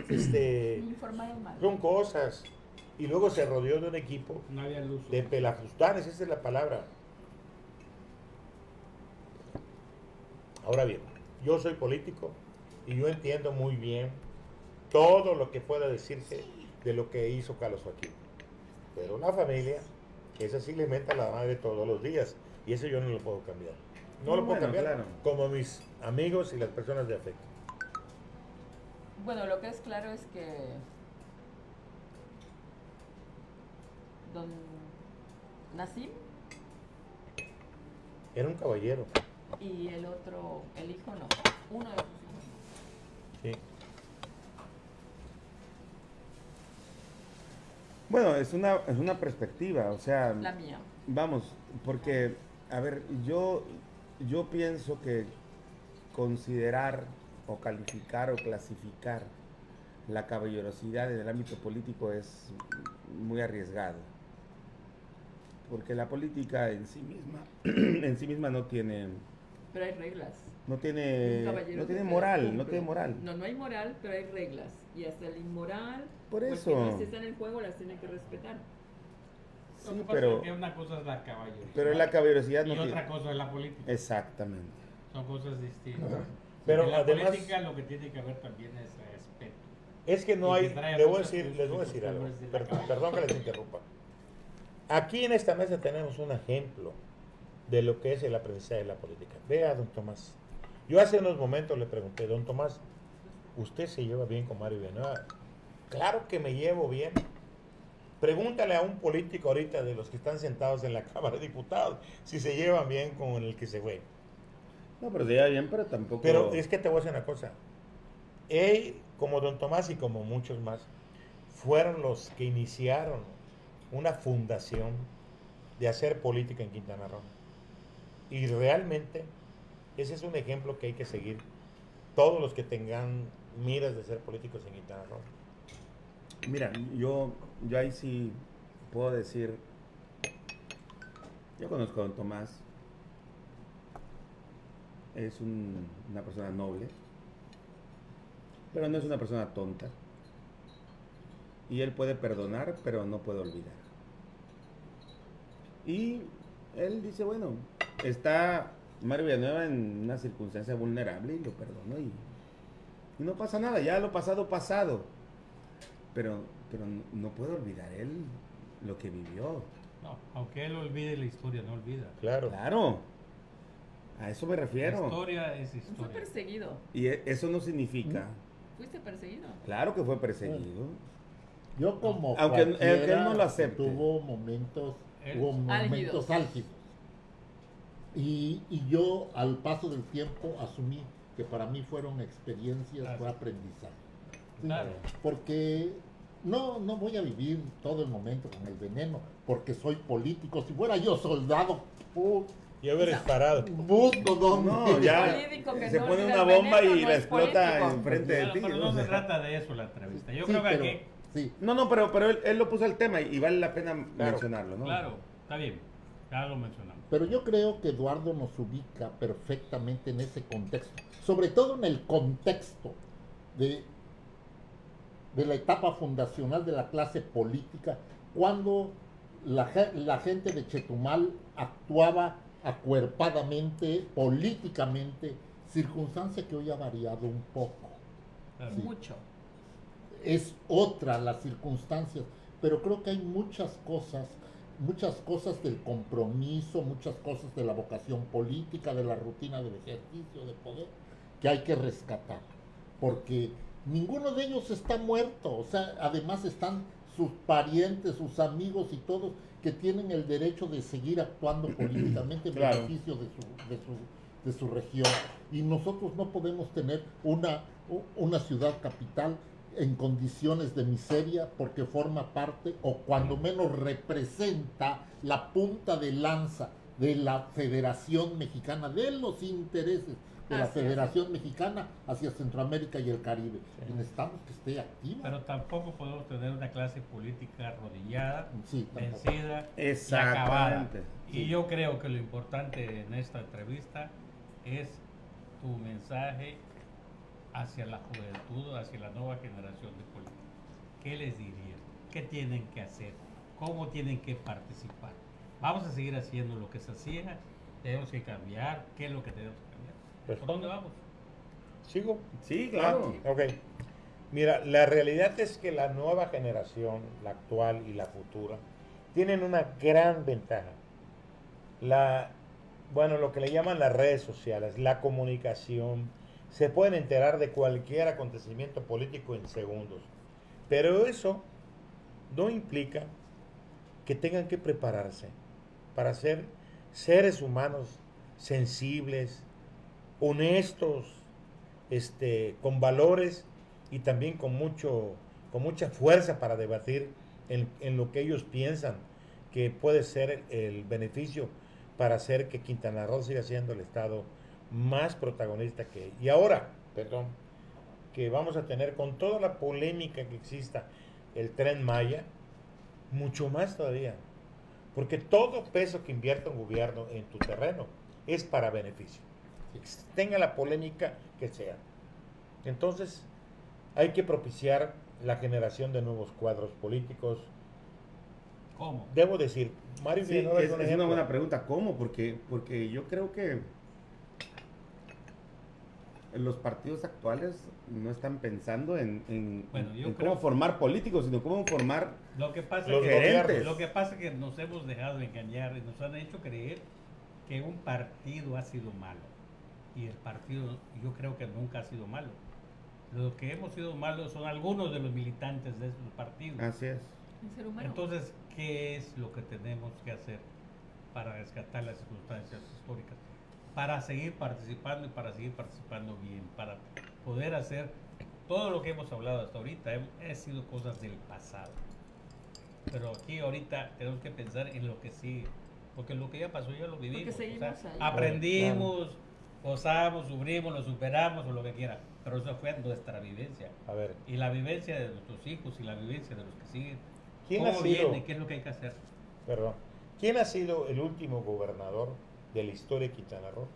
este, son cosas. Y luego se rodeó de un equipo no había luz, de pelajustanes, esa es la palabra. Ahora bien, yo soy político, y yo entiendo muy bien todo lo que pueda decirse de lo que hizo Carlos Joaquín. Pero la familia, esa sí le mete a la madre todos los días, y eso yo no lo puedo cambiar. No lo puedo bueno, cambiar claro. como mis amigos y las personas de afecto. Bueno, lo que es claro es que don Nassim era un caballero. Y el otro, el hijo no, uno de los hijos. Sí. Bueno, es una, es una perspectiva, o sea... La mía. Vamos, porque, a ver, yo, yo pienso que considerar o calificar o clasificar la caballerosidad en el ámbito político es muy arriesgado. Porque la política en sí misma, en sí misma no tiene... Pero hay reglas. No tiene, no tiene moral, no tiene moral. No, no hay moral, pero hay reglas. Y hasta el inmoral, por eso, pues, que no está en el juego, las tiene que respetar. Sí, lo que pasa pero... Es que una cosa es la caballerosidad. Pero la caballerosidad no y tiene... otra cosa es la política. Exactamente. Son cosas distintas. Ajá. Pero en la además, política lo que tiene que haber también es respeto. Es que no hay... Le voy a decir, les voy a decir algo. Perdón, perdón que les interrumpa. Aquí en esta mesa tenemos un ejemplo de lo que es el aprendizaje de la política. Vea, don Tomás. Yo hace unos momentos le pregunté, don Tomás, ¿usted se lleva bien con Mario Villanueva? Claro que me llevo bien. Pregúntale a un político ahorita de los que están sentados en la Cámara de Diputados si se llevan bien con el que se fue. No, pero se lleva bien, pero tampoco... Pero es que te voy a decir una cosa. Él, como don Tomás y como muchos más, fueron los que iniciaron una fundación de hacer política en Quintana Roo. Y realmente ese es un ejemplo que hay que seguir todos los que tengan miras de ser políticos en Quintana Roo. Mira, yo, yo ahí sí puedo decir, yo conozco a don Tomás, es un, una persona noble, pero no es una persona tonta, y él puede perdonar, pero no puede olvidar. Y él dice, bueno, está Mario Villanueva en una circunstancia vulnerable y lo perdono y, y no pasa nada, ya lo pasado pasado, pero, pero no puede olvidar él lo que vivió. No, aunque él olvide la historia, no olvida. Claro, claro, a eso me refiero. La historia es historia. Fue perseguido. Y eso no significa... ¿Fuiste perseguido? Claro que fue perseguido. Bueno, yo como aunque él no lo acepte. Tuvo momentos, hubo momentos álgidos. álgidos. Y, y yo al paso del tiempo asumí que para mí fueron experiencias, claro, fue aprendizaje. ¿Sí? Claro. Porque no, no voy a vivir todo el momento con el veneno, porque soy político. Si fuera yo soldado, oh, ya hubieras parado. Busco donde no, ya que se no pone una bomba veneno, y no la explota enfrente de ti. Pero no, no se trata de eso la entrevista. Yo sí, creo que pero, aquí... Sí. No, no, pero, pero él, él lo puso al tema y, y vale la pena, claro, mencionarlo, ¿no? Claro, está bien. Ya lo mencionamos. Pero yo creo que Eduardo nos ubica perfectamente en ese contexto, sobre todo en el contexto de, de la etapa fundacional de la clase política, cuando la, la gente de Chetumal actuaba acuerpadamente, políticamente, circunstancia que hoy ha variado un poco. Claro. Sí. Mucho. Es otra las circunstancias, pero creo que hay muchas cosas... muchas cosas del compromiso, muchas cosas de la vocación política, de la rutina del ejercicio de poder, que hay que rescatar, porque ninguno de ellos está muerto. O sea, además están sus parientes, sus amigos y todos que tienen el derecho de seguir actuando políticamente en claro. beneficio de su, de, su, de su región, y nosotros no podemos tener una, una ciudad capital en condiciones de miseria, porque forma parte, o cuando menos representa, la punta de lanza de la Federación Mexicana, de los intereses de la Federación Mexicana hacia Centroamérica y el Caribe. Sí. Necesitamos que esté activa. Pero tampoco podemos tener una clase política arrodillada, sí, vencida y acabada. Sí. Y yo creo que lo importante en esta entrevista es tu mensaje hacia la juventud, hacia la nueva generación de políticos. ¿Qué les diría? ¿Qué tienen que hacer? ¿Cómo tienen que participar? Vamos a seguir haciendo lo que se hacía, tenemos que cambiar, ¿qué es lo que tenemos que cambiar? ¿Por dónde vamos? ¿Sigo? Sí, claro. Ok. Mira, la realidad es que la nueva generación, la actual y la futura, tienen una gran ventaja. La, bueno, lo que le llaman las redes sociales, la comunicación. Se pueden enterar de cualquier acontecimiento político en segundos. Pero eso no implica que tengan que prepararse para ser seres humanos sensibles, honestos, este, con valores y también con, mucho, con mucha fuerza para debatir en, en lo que ellos piensan que puede ser el beneficio para hacer que Quintana Roo siga siendo el estado más protagonista que él. Y ahora, perdón, que vamos a tener con toda la polémica que exista el Tren Maya, mucho más todavía, porque todo peso que invierta un gobierno en tu terreno es para beneficio, tenga la polémica que sea. Entonces hay que propiciar la generación de nuevos cuadros políticos. ¿Cómo? Debo decir, Mario, sí, Villanueva es, es, es una buena pregunta. ¿Cómo? Porque, porque yo creo que los partidos actuales no están pensando en, en, bueno, en cómo formar políticos, sino cómo formar lo que pasa los que, gerentes. Lo que pasa es que nos hemos dejado engañar y nos han hecho creer que un partido ha sido malo. Y el partido, yo creo que nunca ha sido malo. Los que hemos sido malos son algunos de los militantes de esos partidos. Así es. Entonces, ¿qué es lo que tenemos que hacer para rescatar las circunstancias históricas? Para seguir participando y para seguir participando bien, para poder hacer todo lo que hemos hablado hasta ahorita, he, he sido cosas del pasado. Pero aquí ahorita tenemos que pensar en lo que sigue, porque lo que ya pasó ya lo vivimos. O sea, aprendimos, gozamos, sufrimos, lo superamos o lo que quiera, pero eso fue nuestra vivencia. A ver. Y la vivencia de nuestros hijos y la vivencia de los que siguen. ¿Quién ha sido? ¿Qué es lo que hay que hacer? Perdón. ¿Quién ha sido el último gobernador de la historia de Quintana Roo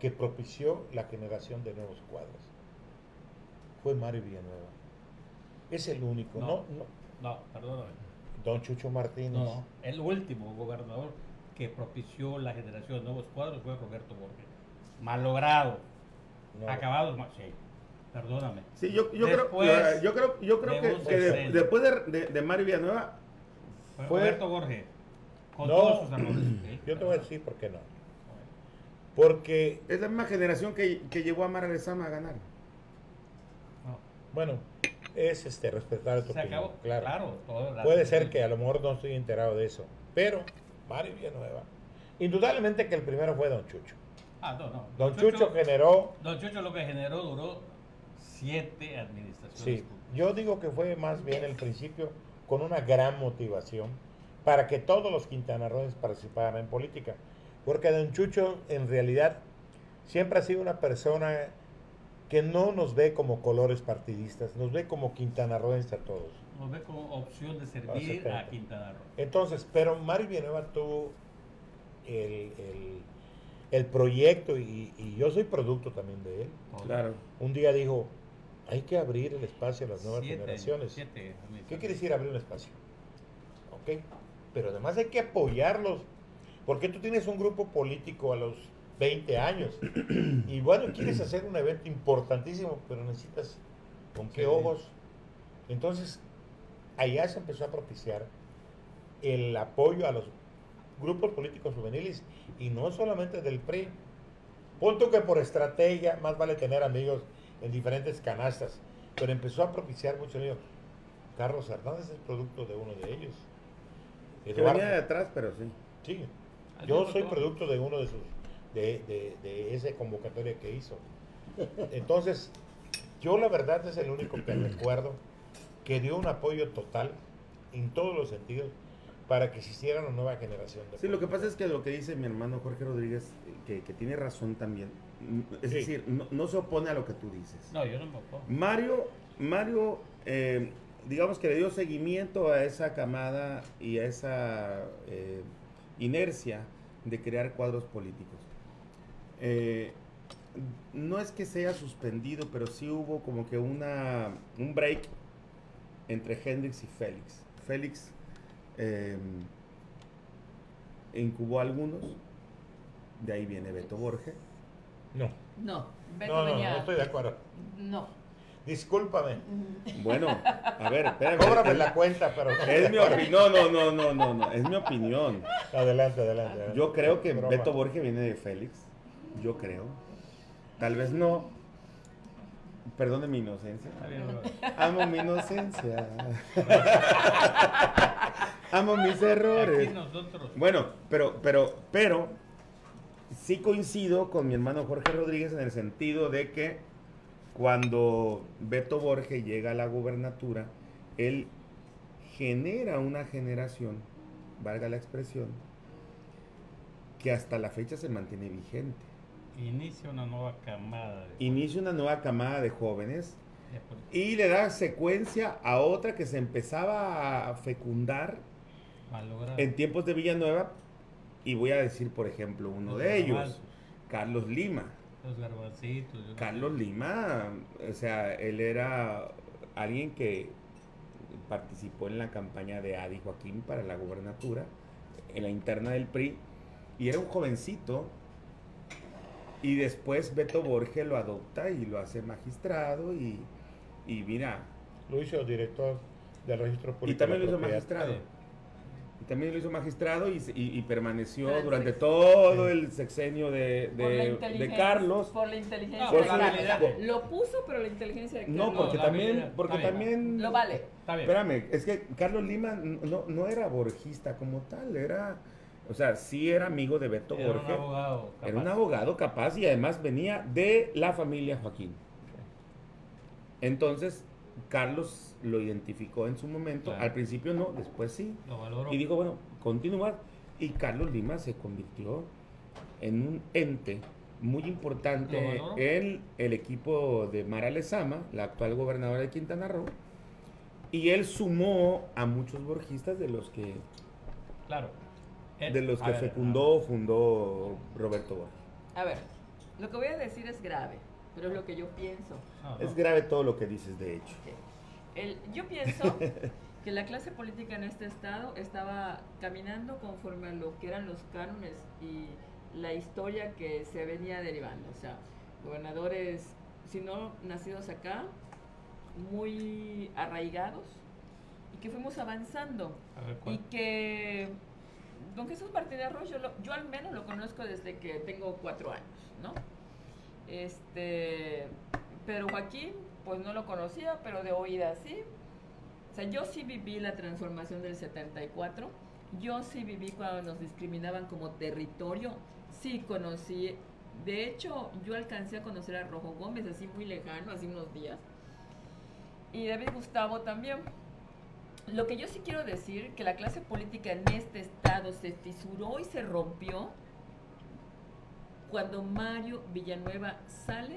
que propició la generación de nuevos cuadros? Fue Mario Villanueva. Es el único. No, no, no. no perdóname. Don Chucho Martínez. No, el último gobernador que propició la generación de nuevos cuadros fue Roberto Borge. Malogrado. No. Acabado. Sí, perdóname. Sí, yo, yo después, creo, yo creo, yo creo que, que de, después de, de, de Mario Villanueva fue Roberto Borge. Con no, todos sus amores. ¿Sí? Yo te voy a decir por qué no. Porque es la misma generación que, que llevó a Mara Lezama a ganar. No. Bueno, es este respetar tu opinión. Claro, claro todo puede ser que a lo mejor no estoy enterado de eso, pero Mario Villanueva, indudablemente que el primero fue Don Chucho. Ah, no, no. Don, Don Chucho, Chucho generó. Don Chucho lo que generó duró siete administraciones. Sí, yo digo que fue más bien el principio con una gran motivación para que todos los quintanarroenses participaran en política. Porque Don Chucho, en realidad, siempre ha sido una persona que no nos ve como colores partidistas, nos ve como quintanarroenses a todos. Nos ve como opción de servir a Quintana Roo. Entonces, pero Mario Villanueva tuvo el, el, el proyecto y, y yo soy producto también de él. Claro. Un día dijo, hay que abrir el espacio a las nuevas siete, generaciones. Siete, ¿qué quiere decir abrir un espacio? Ok, pero además hay que apoyarlos. Porque tú tienes un grupo político a los veinte años y bueno, quieres hacer un evento importantísimo, pero necesitas con qué sí. ojos. Entonces, allá se empezó a propiciar el apoyo a los grupos políticos juveniles y no solamente del P R I. Punto que por estrategia más vale tener amigos en diferentes canastas, pero empezó a propiciar mucho ellos. Carlos Hernández es producto de uno de ellos. Eduardo. Que venía de atrás, pero sí. Sí. Yo soy producto de uno de sus de, de, de esa convocatoria que hizo. Entonces, yo la verdad es el único que recuerdo que dio un apoyo total en todos los sentidos para que se hiciera una nueva generación. De sí, política. Lo que pasa es que lo que dice mi hermano Jorge Rodríguez, que, que tiene razón también, es sí. decir, no, no se opone a lo que tú dices. No, yo no me opongo. Mario, Mario eh, digamos que le dio seguimiento a esa camada y a esa... Eh, inercia de crear cuadros políticos. Eh, no es que sea suspendido, pero sí hubo como que una un break entre Hendricks y Félix. Félix eh, incubó a algunos, de ahí viene Beto Borge. No. No, Beto no, no, venía, no estoy de acuerdo. No. Discúlpame. Bueno, a ver, espérame. Cóbrame es, la cuenta, pero... Es mi opinión. No, no, no, no, no. Es mi opinión. Adelante, adelante. adelante. Yo creo que Broma. Beto Borge viene de Félix. Yo creo. Tal vez no. Perdone mi inocencia. Amo mi inocencia. Amo mis errores. Bueno, pero, pero, pero, sí coincido con mi hermano Jorge Rodríguez en el sentido de que cuando Beto Borge llega a la gubernatura, él genera una generación, valga la expresión, que hasta la fecha se mantiene vigente. Inicia una nueva camada. De Inicia una nueva camada de jóvenes y le da secuencia a otra que se empezaba a fecundar en tiempos de Villanueva, y voy a decir, por ejemplo, uno de ellos, Carlos Lima. Los garbancitos. Carlos Lima, o sea, él era alguien que participó en la campaña de Adi Joaquín para la gubernatura, en la interna del P R I, y era un jovencito, y después Beto Borge lo adopta y lo hace magistrado, y, y mira... Lo hizo director del registro público. Y también lo hizo magistrado. Y también lo hizo magistrado y, y, y permaneció Pero durante el todo el sexenio de, de, de Carlos. Por la inteligencia no, por de Carlos. Lo puso, pero la inteligencia de Carlos. No, porque no, también... Porque también lo vale. Espérame, es que Carlos Lima no, no era borgista como tal, era... O sea, sí era amigo de Beto era Borge. Un abogado capaz. Era un abogado capaz y además venía de la familia Joaquín. Entonces... Carlos lo identificó en su momento, claro. Al principio no, después sí, y dijo, bueno, continuar, y Carlos Lima se convirtió en un ente muy importante en el equipo de Mara Lezama, la actual gobernadora de Quintana Roo, y él sumó a muchos borgistas de los que, claro. él, de los que fecundó, ver, fundó Roberto Borges. A ver, lo que voy a decir es grave. Pero es lo que yo pienso. No, no. Es grave todo lo que dices, de hecho. El, yo pienso que la clase política en este estado estaba caminando conforme a lo que eran los cánones y la historia que se venía derivando. O sea, gobernadores, si no nacidos acá, muy arraigados, y que fuimos avanzando. A ver, ¿cuál? Y que don Jesús Martínez Ross, yo, lo, yo al menos lo conozco desde que tengo cuatro años, ¿no? Este, pero Joaquín, pues no lo conocía, pero de oída sí. O sea, yo sí viví la transformación del setenta y cuatro, yo sí viví cuando nos discriminaban como territorio, sí conocí, de hecho, yo alcancé a conocer a Rojo Gómez, así muy lejano, así unos días, y David Gustavo también. Lo que yo sí quiero decir, que la clase política en este estado se fisuró y se rompió, cuando Mario Villanueva sale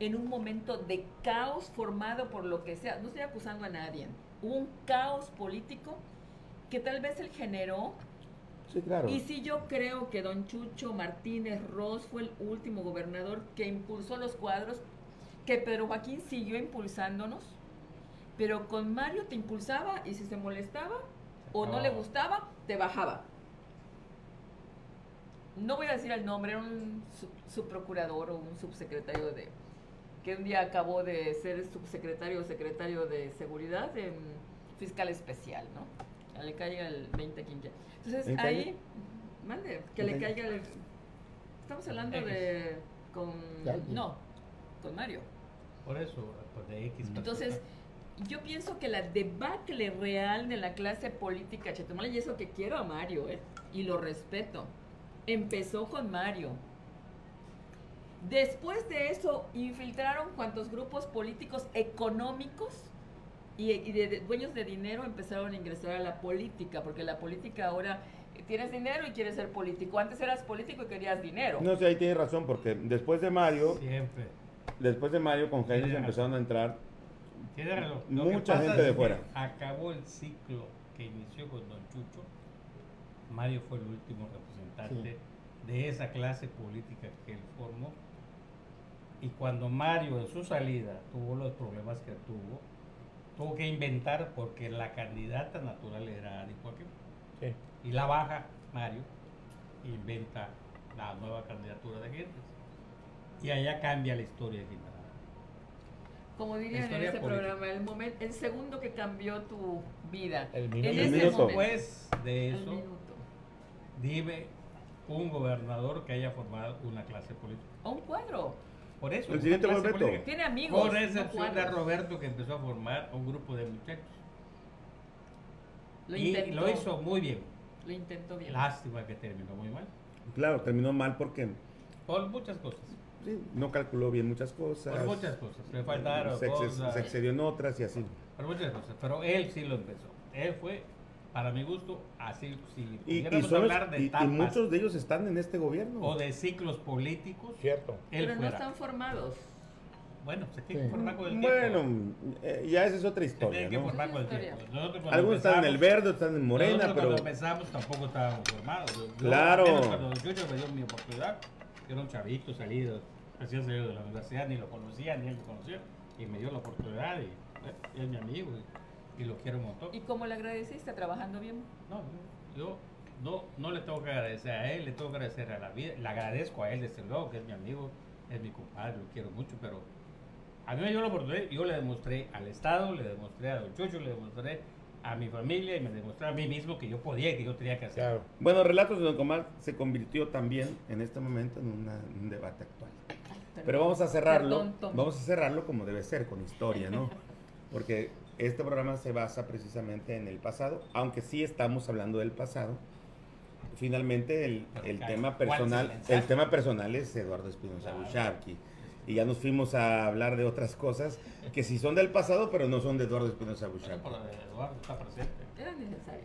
en un momento de caos formado por lo que sea, no estoy acusando a nadie, hubo un caos político que tal vez él generó. Sí, claro. Y sí, yo creo que don Chucho Martínez Ross fue el último gobernador que impulsó los cuadros, que Pedro Joaquín siguió impulsándonos, pero con Mario te impulsaba y si se molestaba o no, no le gustaba, te bajaba. No voy a decir el nombre, era un sub, subprocurador o un subsecretario de... que un día acabó de ser subsecretario o secretario de seguridad en fiscal especial, ¿no? Le caiga el veinte quince. Entonces, ¿veinte ahí... Años? Mande, que le caiga el... Estamos hablando de... con... no, con Mario. Por eso, por de X. Entonces, yo pienso que la debacle real de la clase política Chetumal, y eso que quiero a Mario, ¿eh? Y lo respeto. Empezó con Mario. Después de eso infiltraron cuantos grupos políticos económicos y, y de, de dueños de dinero empezaron a ingresar a la política, porque la política ahora tienes dinero y quieres ser político. Antes eras político y querías dinero. No sé, ahí tienes razón, porque después de Mario, siempre, después de Mario con Jesús empezaron a entrar mucha gente de fuera. Acabó el ciclo que inició con don Chucho. Mario fue el último representante, sí, de esa clase política que él formó, y cuando Mario en su salida tuvo los problemas que tuvo, tuvo que inventar, porque la candidata natural era Adi Joaquín, sí, y la baja Mario, inventa la nueva candidatura de Gentes, y allá cambia la historia de Quintana Roo. Como dirían en este programa, el momento, el segundo que cambió tu vida. El minuto. En ese momento. Después de eso, dime un gobernador que haya formado una clase política. ¿O un cuadro? Por eso. El siguiente Roberto. Tiene amigos. Por excepción de Roberto, que empezó a formar un grupo de muchachos. Lo y intentó, lo hizo muy bien. Lo intentó bien. Lástima que terminó muy mal. Claro, terminó mal porque... Por muchas cosas. Sí, no calculó bien muchas cosas. Por muchas cosas. Le faltaron se, cosas. Se excedió en otras y así. Por muchas cosas. Pero él sí lo empezó. Él fue, para mi gusto, así. Si y, y, son hablar los, de y, tapas, y muchos de ellos están en este gobierno. O de ciclos políticos. Cierto. Él Pero fuera. no están formados. Bueno, se tiene que sí. formar con el tiempo. Bueno, eh, ya esa es otra historia. Se tiene que formar ¿no? con el tiempo. Algunos están en el verde, están en Morena. Nosotros pero... cuando empezamos tampoco estábamos formados. Yo, claro. Yo, cuando yo, yo me dio mi oportunidad, yo era un chavito salido, recién salido de la universidad, ni lo conocía, ni él me conoció. Y me dio la oportunidad y eh, es mi amigo y, y lo quiero un montón. ¿Y cómo le agradeciste? ¿Trabajando bien? No, yo no, no le tengo que agradecer a él, le tengo que agradecer a la vida. Le agradezco a él, desde luego, que es mi amigo, es mi compadre, lo quiero mucho, pero... A mí me dio la oportunidad, yo le demostré al Estado, le demostré a Don Chucho, le demostré a mi familia y me demostré a mí mismo que yo podía, que yo tenía que hacer. Claro. Bueno, Relatos de Don Tomás se convirtió también en este momento en una, un debate actual. Pero vamos a cerrarlo, vamos a cerrarlo como debe ser, con historia, ¿no? Porque este programa se basa precisamente en el pasado, aunque sí estamos hablando del pasado. Finalmente el, el tema personal, el tema personal es Eduardo Espinosa Abuxapqui. Y ya nos fuimos a hablar de otras cosas que sí son del pasado, pero no son de Eduardo Espinosa Abuxapqui. Eduardo está presente. Eran necesarios.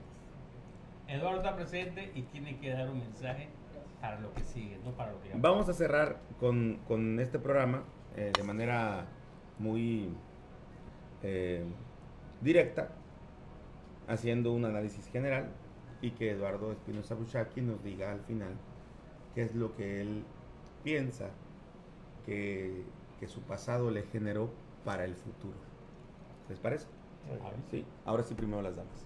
Eduardo está presente y tiene que dar un mensaje para lo que sigue, no para lo que ya Vamos pasó. a cerrar con, con este programa eh, de manera muy eh, directa, haciendo un análisis general y que Eduardo Espinosa Abuxapqui nos diga al final qué es lo que él piensa Que, que su pasado le generó para el futuro. ¿Les parece? Sí. Ahora sí, primero las damas.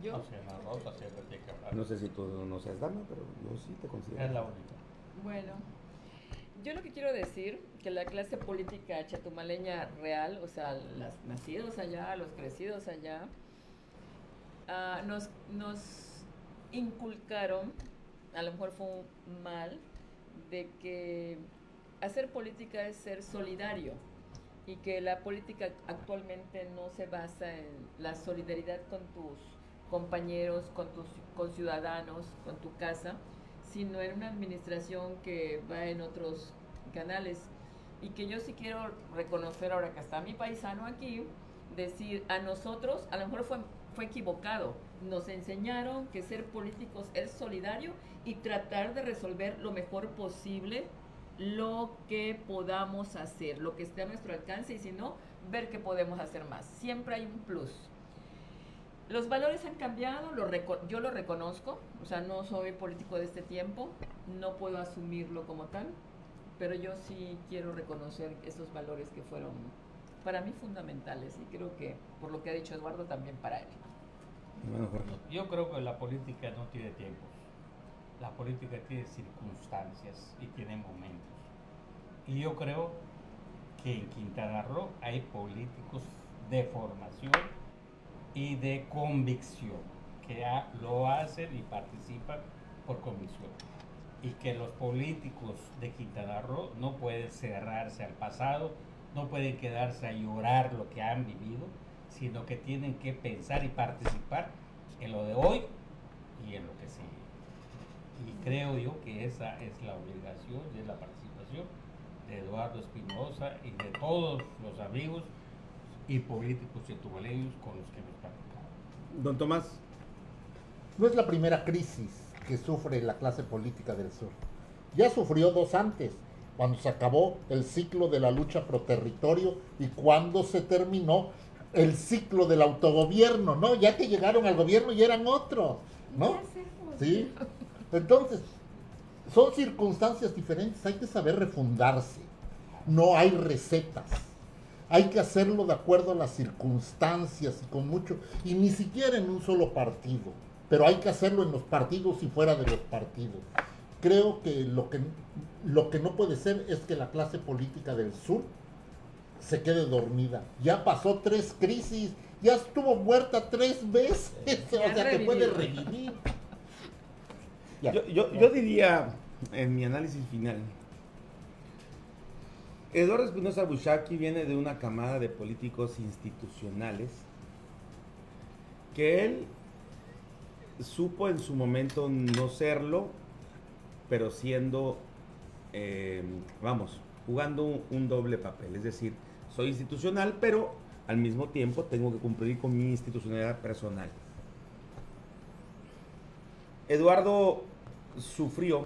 Yo. No sé, Enna Rosa siempre tiene que hablar. No sé si tú no seas dama, pero yo sí te considero. Es la única. Bueno, yo lo que quiero decir, que la clase política chetumaleña real, o sea, los nacidos allá, los crecidos allá, uh, nos, nos inculcaron, a lo mejor fue un mal, de que hacer política es ser solidario y que la política actualmente no se basa en la solidaridad con tus compañeros, con tus conciudadanos, con tu casa, sino en una administración que va en otros canales. Y que yo sí quiero reconocer ahora que está mi paisano aquí, decir a nosotros, a lo mejor fue, fue equivocado, nos enseñaron que ser políticos es solidario y tratar de resolver lo mejor posible lo que podamos hacer, lo que esté a nuestro alcance, y si no, ver qué podemos hacer más. Siempre hay un plus. Los valores han cambiado, lo yo lo reconozco, o sea, no soy político de este tiempo, no puedo asumirlo como tal, pero yo sí quiero reconocer esos valores que fueron para mí fundamentales, y creo que, por lo que ha dicho Eduardo, también para él. Yo creo que la política no tiene tiempo. La política tiene circunstancias y tiene momentos. Y yo creo que en Quintana Roo hay políticos de formación y de convicción, que lo hacen y participan por convicción. Y que los políticos de Quintana Roo no pueden cerrarse al pasado, no pueden quedarse a llorar lo que han vivido, sino que tienen que pensar y participar en lo de hoy y en lo que sigue. Y creo yo que esa es la obligación y es la participación de Eduardo Espinosa y de todos los amigos y políticos chetumaleños con los que hemos platicado. Don Tomás, no es la primera crisis que sufre la clase política del sur. Ya sufrió dos antes, cuando se acabó el ciclo de la lucha pro territorio y cuando se terminó el ciclo del autogobierno, ¿no? Ya que llegaron al gobierno y eran otros, ¿no? Sí. Entonces, son circunstancias diferentes, hay que saber refundarse, no hay recetas, hay que hacerlo de acuerdo a las circunstancias y con mucho, y ni siquiera en un solo partido, pero hay que hacerlo en los partidos y fuera de los partidos. Creo que lo que, lo que no puede ser es que la clase política del sur se quede dormida. Ya pasó tres crisis, ya estuvo muerta tres veces, o sea, revivido. Te puede revivir. Ya, yo, yo, yo diría, en mi análisis final, Eduardo Espinosa Abuxapqui viene de una camada de políticos institucionales que él supo en su momento no serlo, pero siendo, eh, vamos, jugando un, un doble papel. Es decir, soy institucional, pero al mismo tiempo tengo que cumplir con mi institucionalidad personal. Eduardo sufrió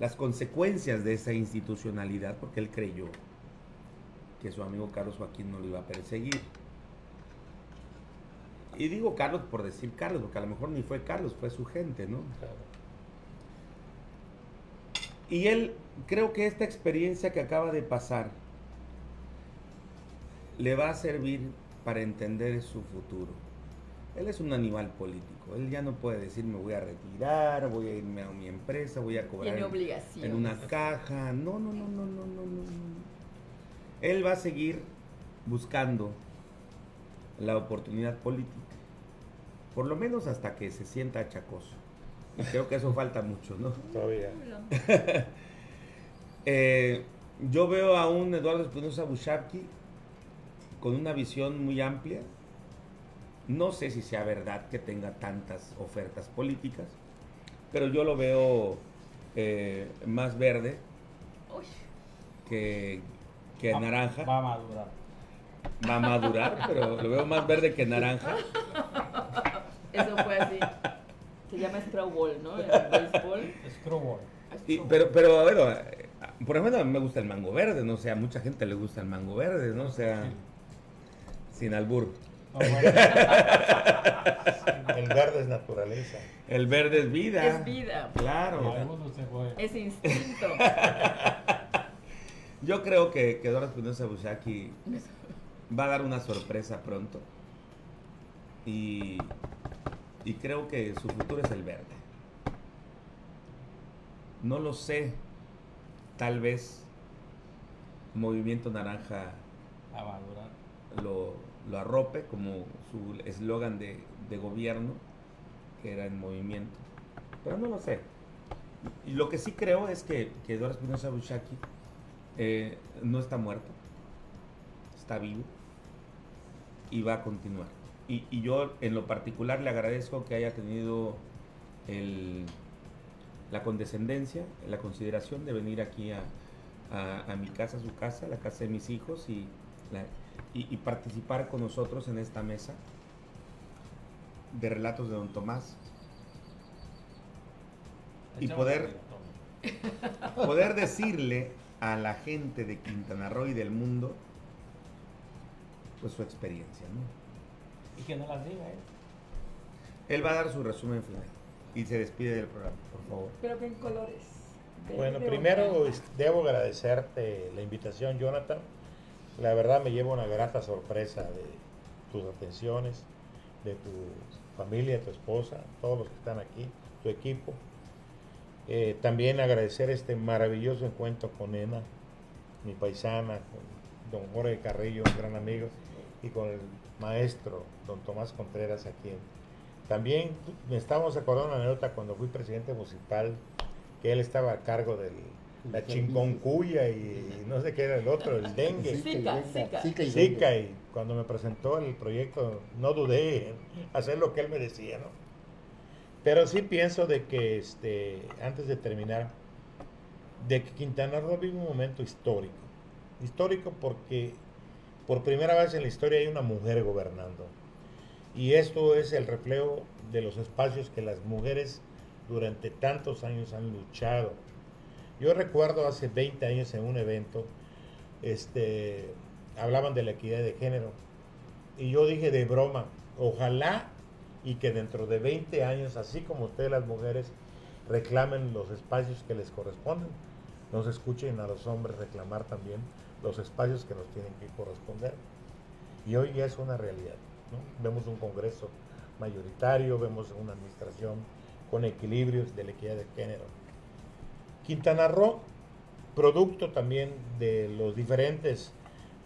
las consecuencias de esa institucionalidad porque él creyó que su amigo Carlos Joaquín no lo iba a perseguir. Y digo Carlos por decir Carlos, porque a lo mejor ni fue Carlos, fue su gente, ¿no? Y él, creo que esta experiencia que acaba de pasar le va a servir para entender su futuro. Él es un animal político, él ya no puede decir me voy a retirar, voy a irme a mi empresa, voy a cobrar en, en una caja. No, no, no, no, no, no, no. Él va a seguir buscando la oportunidad política, por lo menos hasta que se sienta achacoso. Creo que eso falta mucho, ¿no? Todavía. eh, yo veo a un Eduardo Espinosa Abuxapqui con una visión muy amplia. No sé si sea verdad que tenga tantas ofertas políticas, pero yo lo veo eh, más verde que, que va, naranja. Va a madurar. Va a madurar, pero lo veo más verde que naranja. Eso fue así. Se llama Strawball, ¿no? Baseball. Strawball. Y, pero, pero, bueno, por ejemplo, a mí me gusta el mango verde, ¿no? O sea, a mucha gente le gusta el mango verde, ¿no? O sea, sí. Sin albur. No, bueno. El verde es naturaleza. El verde es vida. Es vida. Claro. Es instinto. Yo creo que, que Eduardo Espinosa Abuxapqui va a dar una sorpresa pronto. Y... Y creo que su futuro es el verde. No lo sé. Tal vez Movimiento Naranja a valorar. Lo, lo arrope como su eslogan de, de gobierno, que era en movimiento. Pero no lo sé. Y lo que sí creo es que, que Eduardo Espinosa Abuxapqui eh, no está muerto. Está vivo. Y va a continuar. Y, y yo en lo particular le agradezco que haya tenido el, la condescendencia, la consideración de venir aquí a, a, a mi casa, a su casa, a la casa de mis hijos y, la, y, y participar con nosotros en esta mesa de relatos de Don Tomás. Y poder, poder decirle a la gente de Quintana Roo y del mundo pues su experiencia, ¿no? Y que no las diga él. ¿eh? Él va a dar su resumen final y se despide del programa, por favor. Pero en colores. Bueno, primero debo agradecerte la invitación, Jonathan. La verdad me llevo una grata sorpresa de tus atenciones, de tu familia, de tu esposa, todos los que están aquí, tu equipo. Eh, también agradecer este maravilloso encuentro con Enna, mi paisana, con don Jorge Carrillo, un gran amigo, y con el maestro don Tomás Contreras, a quien también me estábamos acordando una anécdota cuando fui presidente municipal, que él estaba a cargo de la chingoncuya y no sé qué era el otro, el dengue, Zika, Zika. Zika, y, Zika y cuando me presentó el proyecto no dudé en hacer lo que él me decía, ¿no? Pero sí pienso de que este, antes de terminar, de que Quintana Roo vive un momento histórico, histórico porque por primera vez en la historia hay una mujer gobernando. Y esto es el reflejo de los espacios que las mujeres durante tantos años han luchado. Yo recuerdo hace veinte años en un evento, este, hablaban de la equidad de género. Y yo dije de broma, ojalá y que dentro de veinte años, así como ustedes las mujeres reclamen los espacios que les corresponden, nos escuchen a los hombres reclamar también los espacios que nos tienen que corresponder. Y hoy ya es una realidad, ¿no? Vemos un congreso mayoritario, vemos una administración con equilibrios de la equidad de género. Quintana Roo, producto también de los diferentes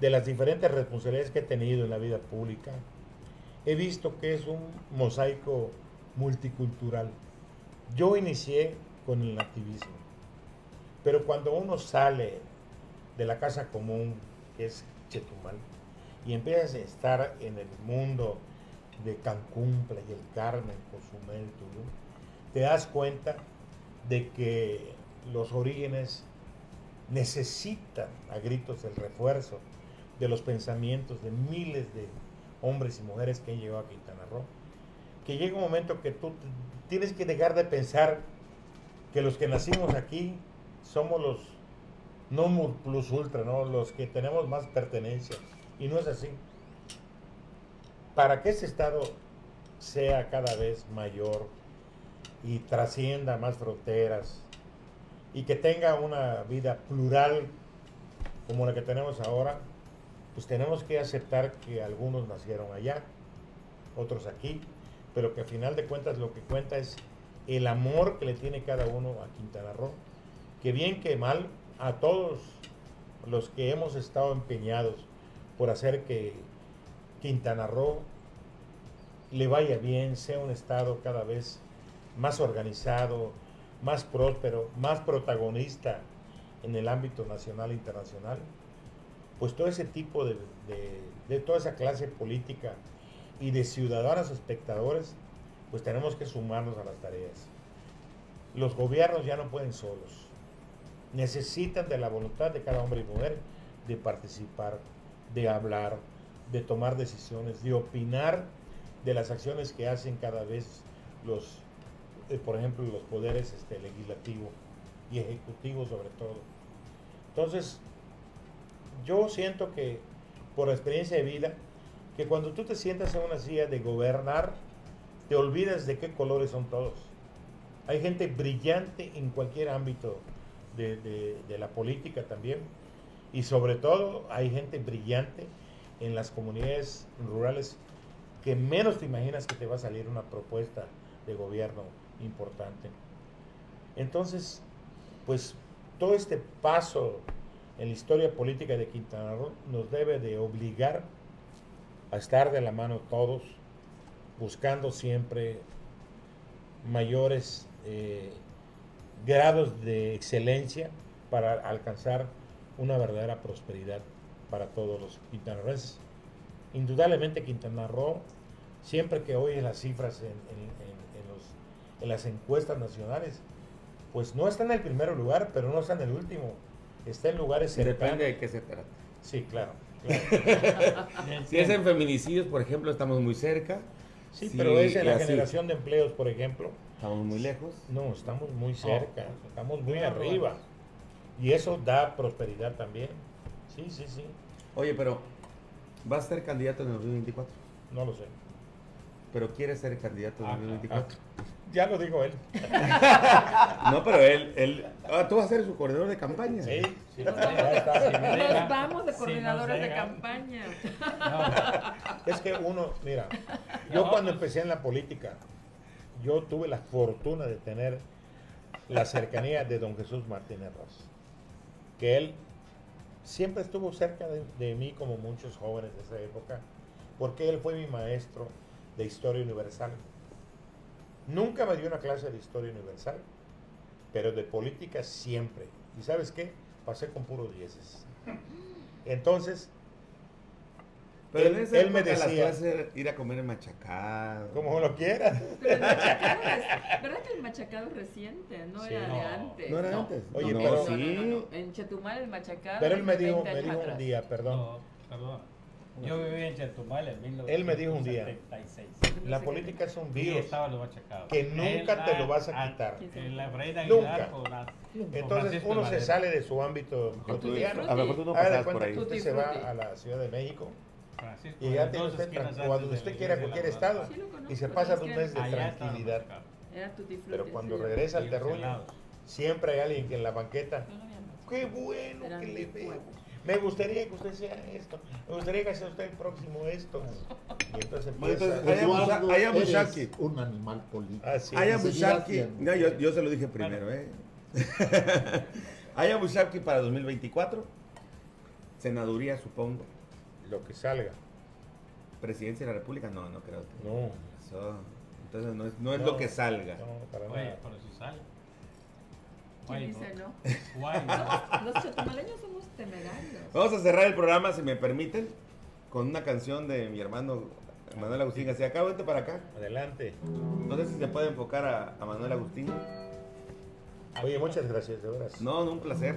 de las diferentes responsabilidades que he tenido en la vida pública, he visto que es un mosaico multicultural. Yo inicié con el nativismo, pero cuando uno sale de la casa común, que es Chetumal, y empiezas a estar en el mundo de Cancún, Playa del Carmen, Cozumel, Tulum, te das cuenta de que los orígenes necesitan a gritos el refuerzo de los pensamientos de miles de hombres y mujeres que han llegado a Quintana Roo, que llega un momento que tú tienes que dejar de pensar que los que nacimos aquí somos los no plus ultra, ¿no? Los que tenemos más pertenencia, y no es así. Para que ese estado sea cada vez mayor y trascienda más fronteras y que tenga una vida plural como la que tenemos ahora, pues tenemos que aceptar que algunos nacieron allá, otros aquí, pero que al final de cuentas lo que cuenta es el amor que le tiene cada uno a Quintana Roo, que bien que mal, a todos los que hemos estado empeñados por hacer que Quintana Roo le vaya bien, sea un estado cada vez más organizado, más próspero, más protagonista en el ámbito nacional e internacional, pues todo ese tipo de, de, de toda esa clase política y de ciudadanos espectadores, pues tenemos que sumarnos a las tareas. Los gobiernos ya no pueden solos, necesitan de la voluntad de cada hombre y mujer de participar, de hablar, de tomar decisiones, de opinar de las acciones que hacen cada vez los, eh, por ejemplo, los poderes este, legislativo y ejecutivo sobre todo. Entonces, yo siento que, por la experiencia de vida, que cuando tú te sientas en una silla de gobernar, te olvidas de qué colores son todos. Hay gente brillante en cualquier ámbito de, de, de la política también, y sobre todo hay gente brillante en las comunidades rurales que menos te imaginas que te va a salir una propuesta de gobierno importante. Entonces, pues todo este paso en la historia política de Quintana Roo nos debe de obligar a estar de la mano todos, buscando siempre mayores eh, grados de excelencia para alcanzar una verdadera prosperidad para todos los quintanarroenses. Indudablemente Quintana Roo, siempre que oyes las cifras en, en, en, en, los, en las encuestas nacionales, pues no está en el primer lugar, pero no está en el último, está en lugares cercanos. Depende de qué se trata. Sí, claro. Claro. Si es en feminicidios, por ejemplo, estamos muy cerca. Sí, sí, pero es en la generación sí. de empleos, por ejemplo. ¿Estamos muy lejos? No, estamos muy cerca, oh. estamos muy claro. arriba. Y eso da prosperidad también. Sí, sí, sí. Oye, pero ¿va a ser candidato en dos mil veinticuatro? No lo sé. ¿Pero quiere ser candidato en ah, dos mil veinticuatro? Ah, ya lo dijo él. No, pero él, él... Ah, tú vas a ser su coordinador de campaña. Sí, sí. Nos vamos de coordinadores de campaña. No. Es que uno, mira, yo no, cuando pues... empecé en la política, yo tuve la fortuna de tener la cercanía de don Jesús Martínez Ross, que él siempre estuvo cerca de, de mí, como muchos jóvenes de esa época, porque él fue mi maestro de historia universal. Nunca me dio una clase de historia universal, pero de política siempre. ¿Y sabes qué? Pasé con puros dieces. Entonces, pero él, en esa él me decía... Las clases, ir a comer el machacado. Como lo quieras. Pero el machacado es, ¿verdad que el machacado es reciente? No sí, era no, de antes. No era no, antes. Oye, no, pero no, sí. No, no, no. En Chetumal el machacado... Pero él me dijo, me dijo un día, perdón. No, perdón. Yo viví en Chetumal en mil novecientos setenta y seis. Él me dijo un día, la política es un virus que nunca te lo vas a quitar. Nunca. Entonces uno se sale de su ámbito cotidiano. A lo mejor tú no pasas por ahí. Usted se va a la Ciudad de México y ya tiene usted, o a donde usted quiera, cualquier estado, y se pasa un mes de tranquilidad. Pero cuando regresa al terruño, siempre hay alguien que en la banqueta, qué bueno que le veo. Me gustaría que usted sea esto, me gustaría que sea usted el próximo esto. Y entonces, Abuxapqui, un animal político. Abuxapqui, no, yo, yo se lo dije primero, claro. ¿eh? Abuxapqui para dos mil veinticuatro. Senaduría, supongo. Lo que salga. Presidencia de la República, no, no creo que... No. Eso, entonces no es, no es no, lo que salga. No, para Oye, nada. Pero si sale. ¿Quién dice no? No. Los chetumaleños somos temerarios. Vamos a cerrar el programa, si me permiten, con una canción de mi hermano Manuel Agustín. Hacia acá, vente para acá. Adelante. No sé si se puede enfocar a, a Manuel Agustín. Oye, muchas gracias, de veras. No, no, un placer.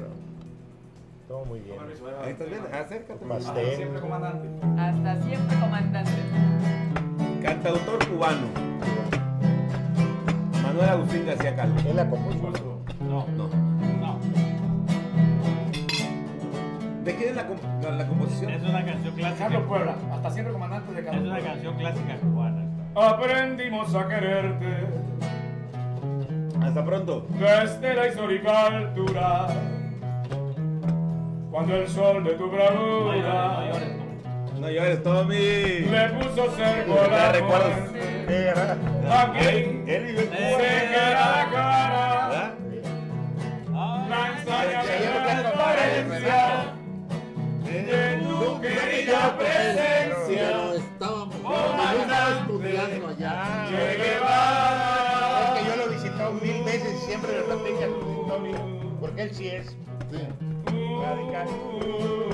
Todo muy bien. Ahí estás bien, acércate. Hasta siempre, comandante. Hasta siempre, comandante. Cantautor cubano. Manuel Agustín García Calvo. ¿Él la compuso? No, no. No. ¿De quién es la, la, la composición? Es una canción clásica. Carlos Puebla, hasta siempre comandante de Carlos. Es una canción clásica cubana. Aprendimos a quererte. Hasta pronto. Desde la histórica altura. Cuando el sol de tu bravura no llores, no, no llores, Tommy. Le puso cerco la recuerdas. Aquí él, él se queda cara. La ensaña de transparencia de tu querida presencia. Pero estábamos estudiando allá. Es que yo lo he visitado mil veces y siempre lo he visitado. Porque él sí es. Radical.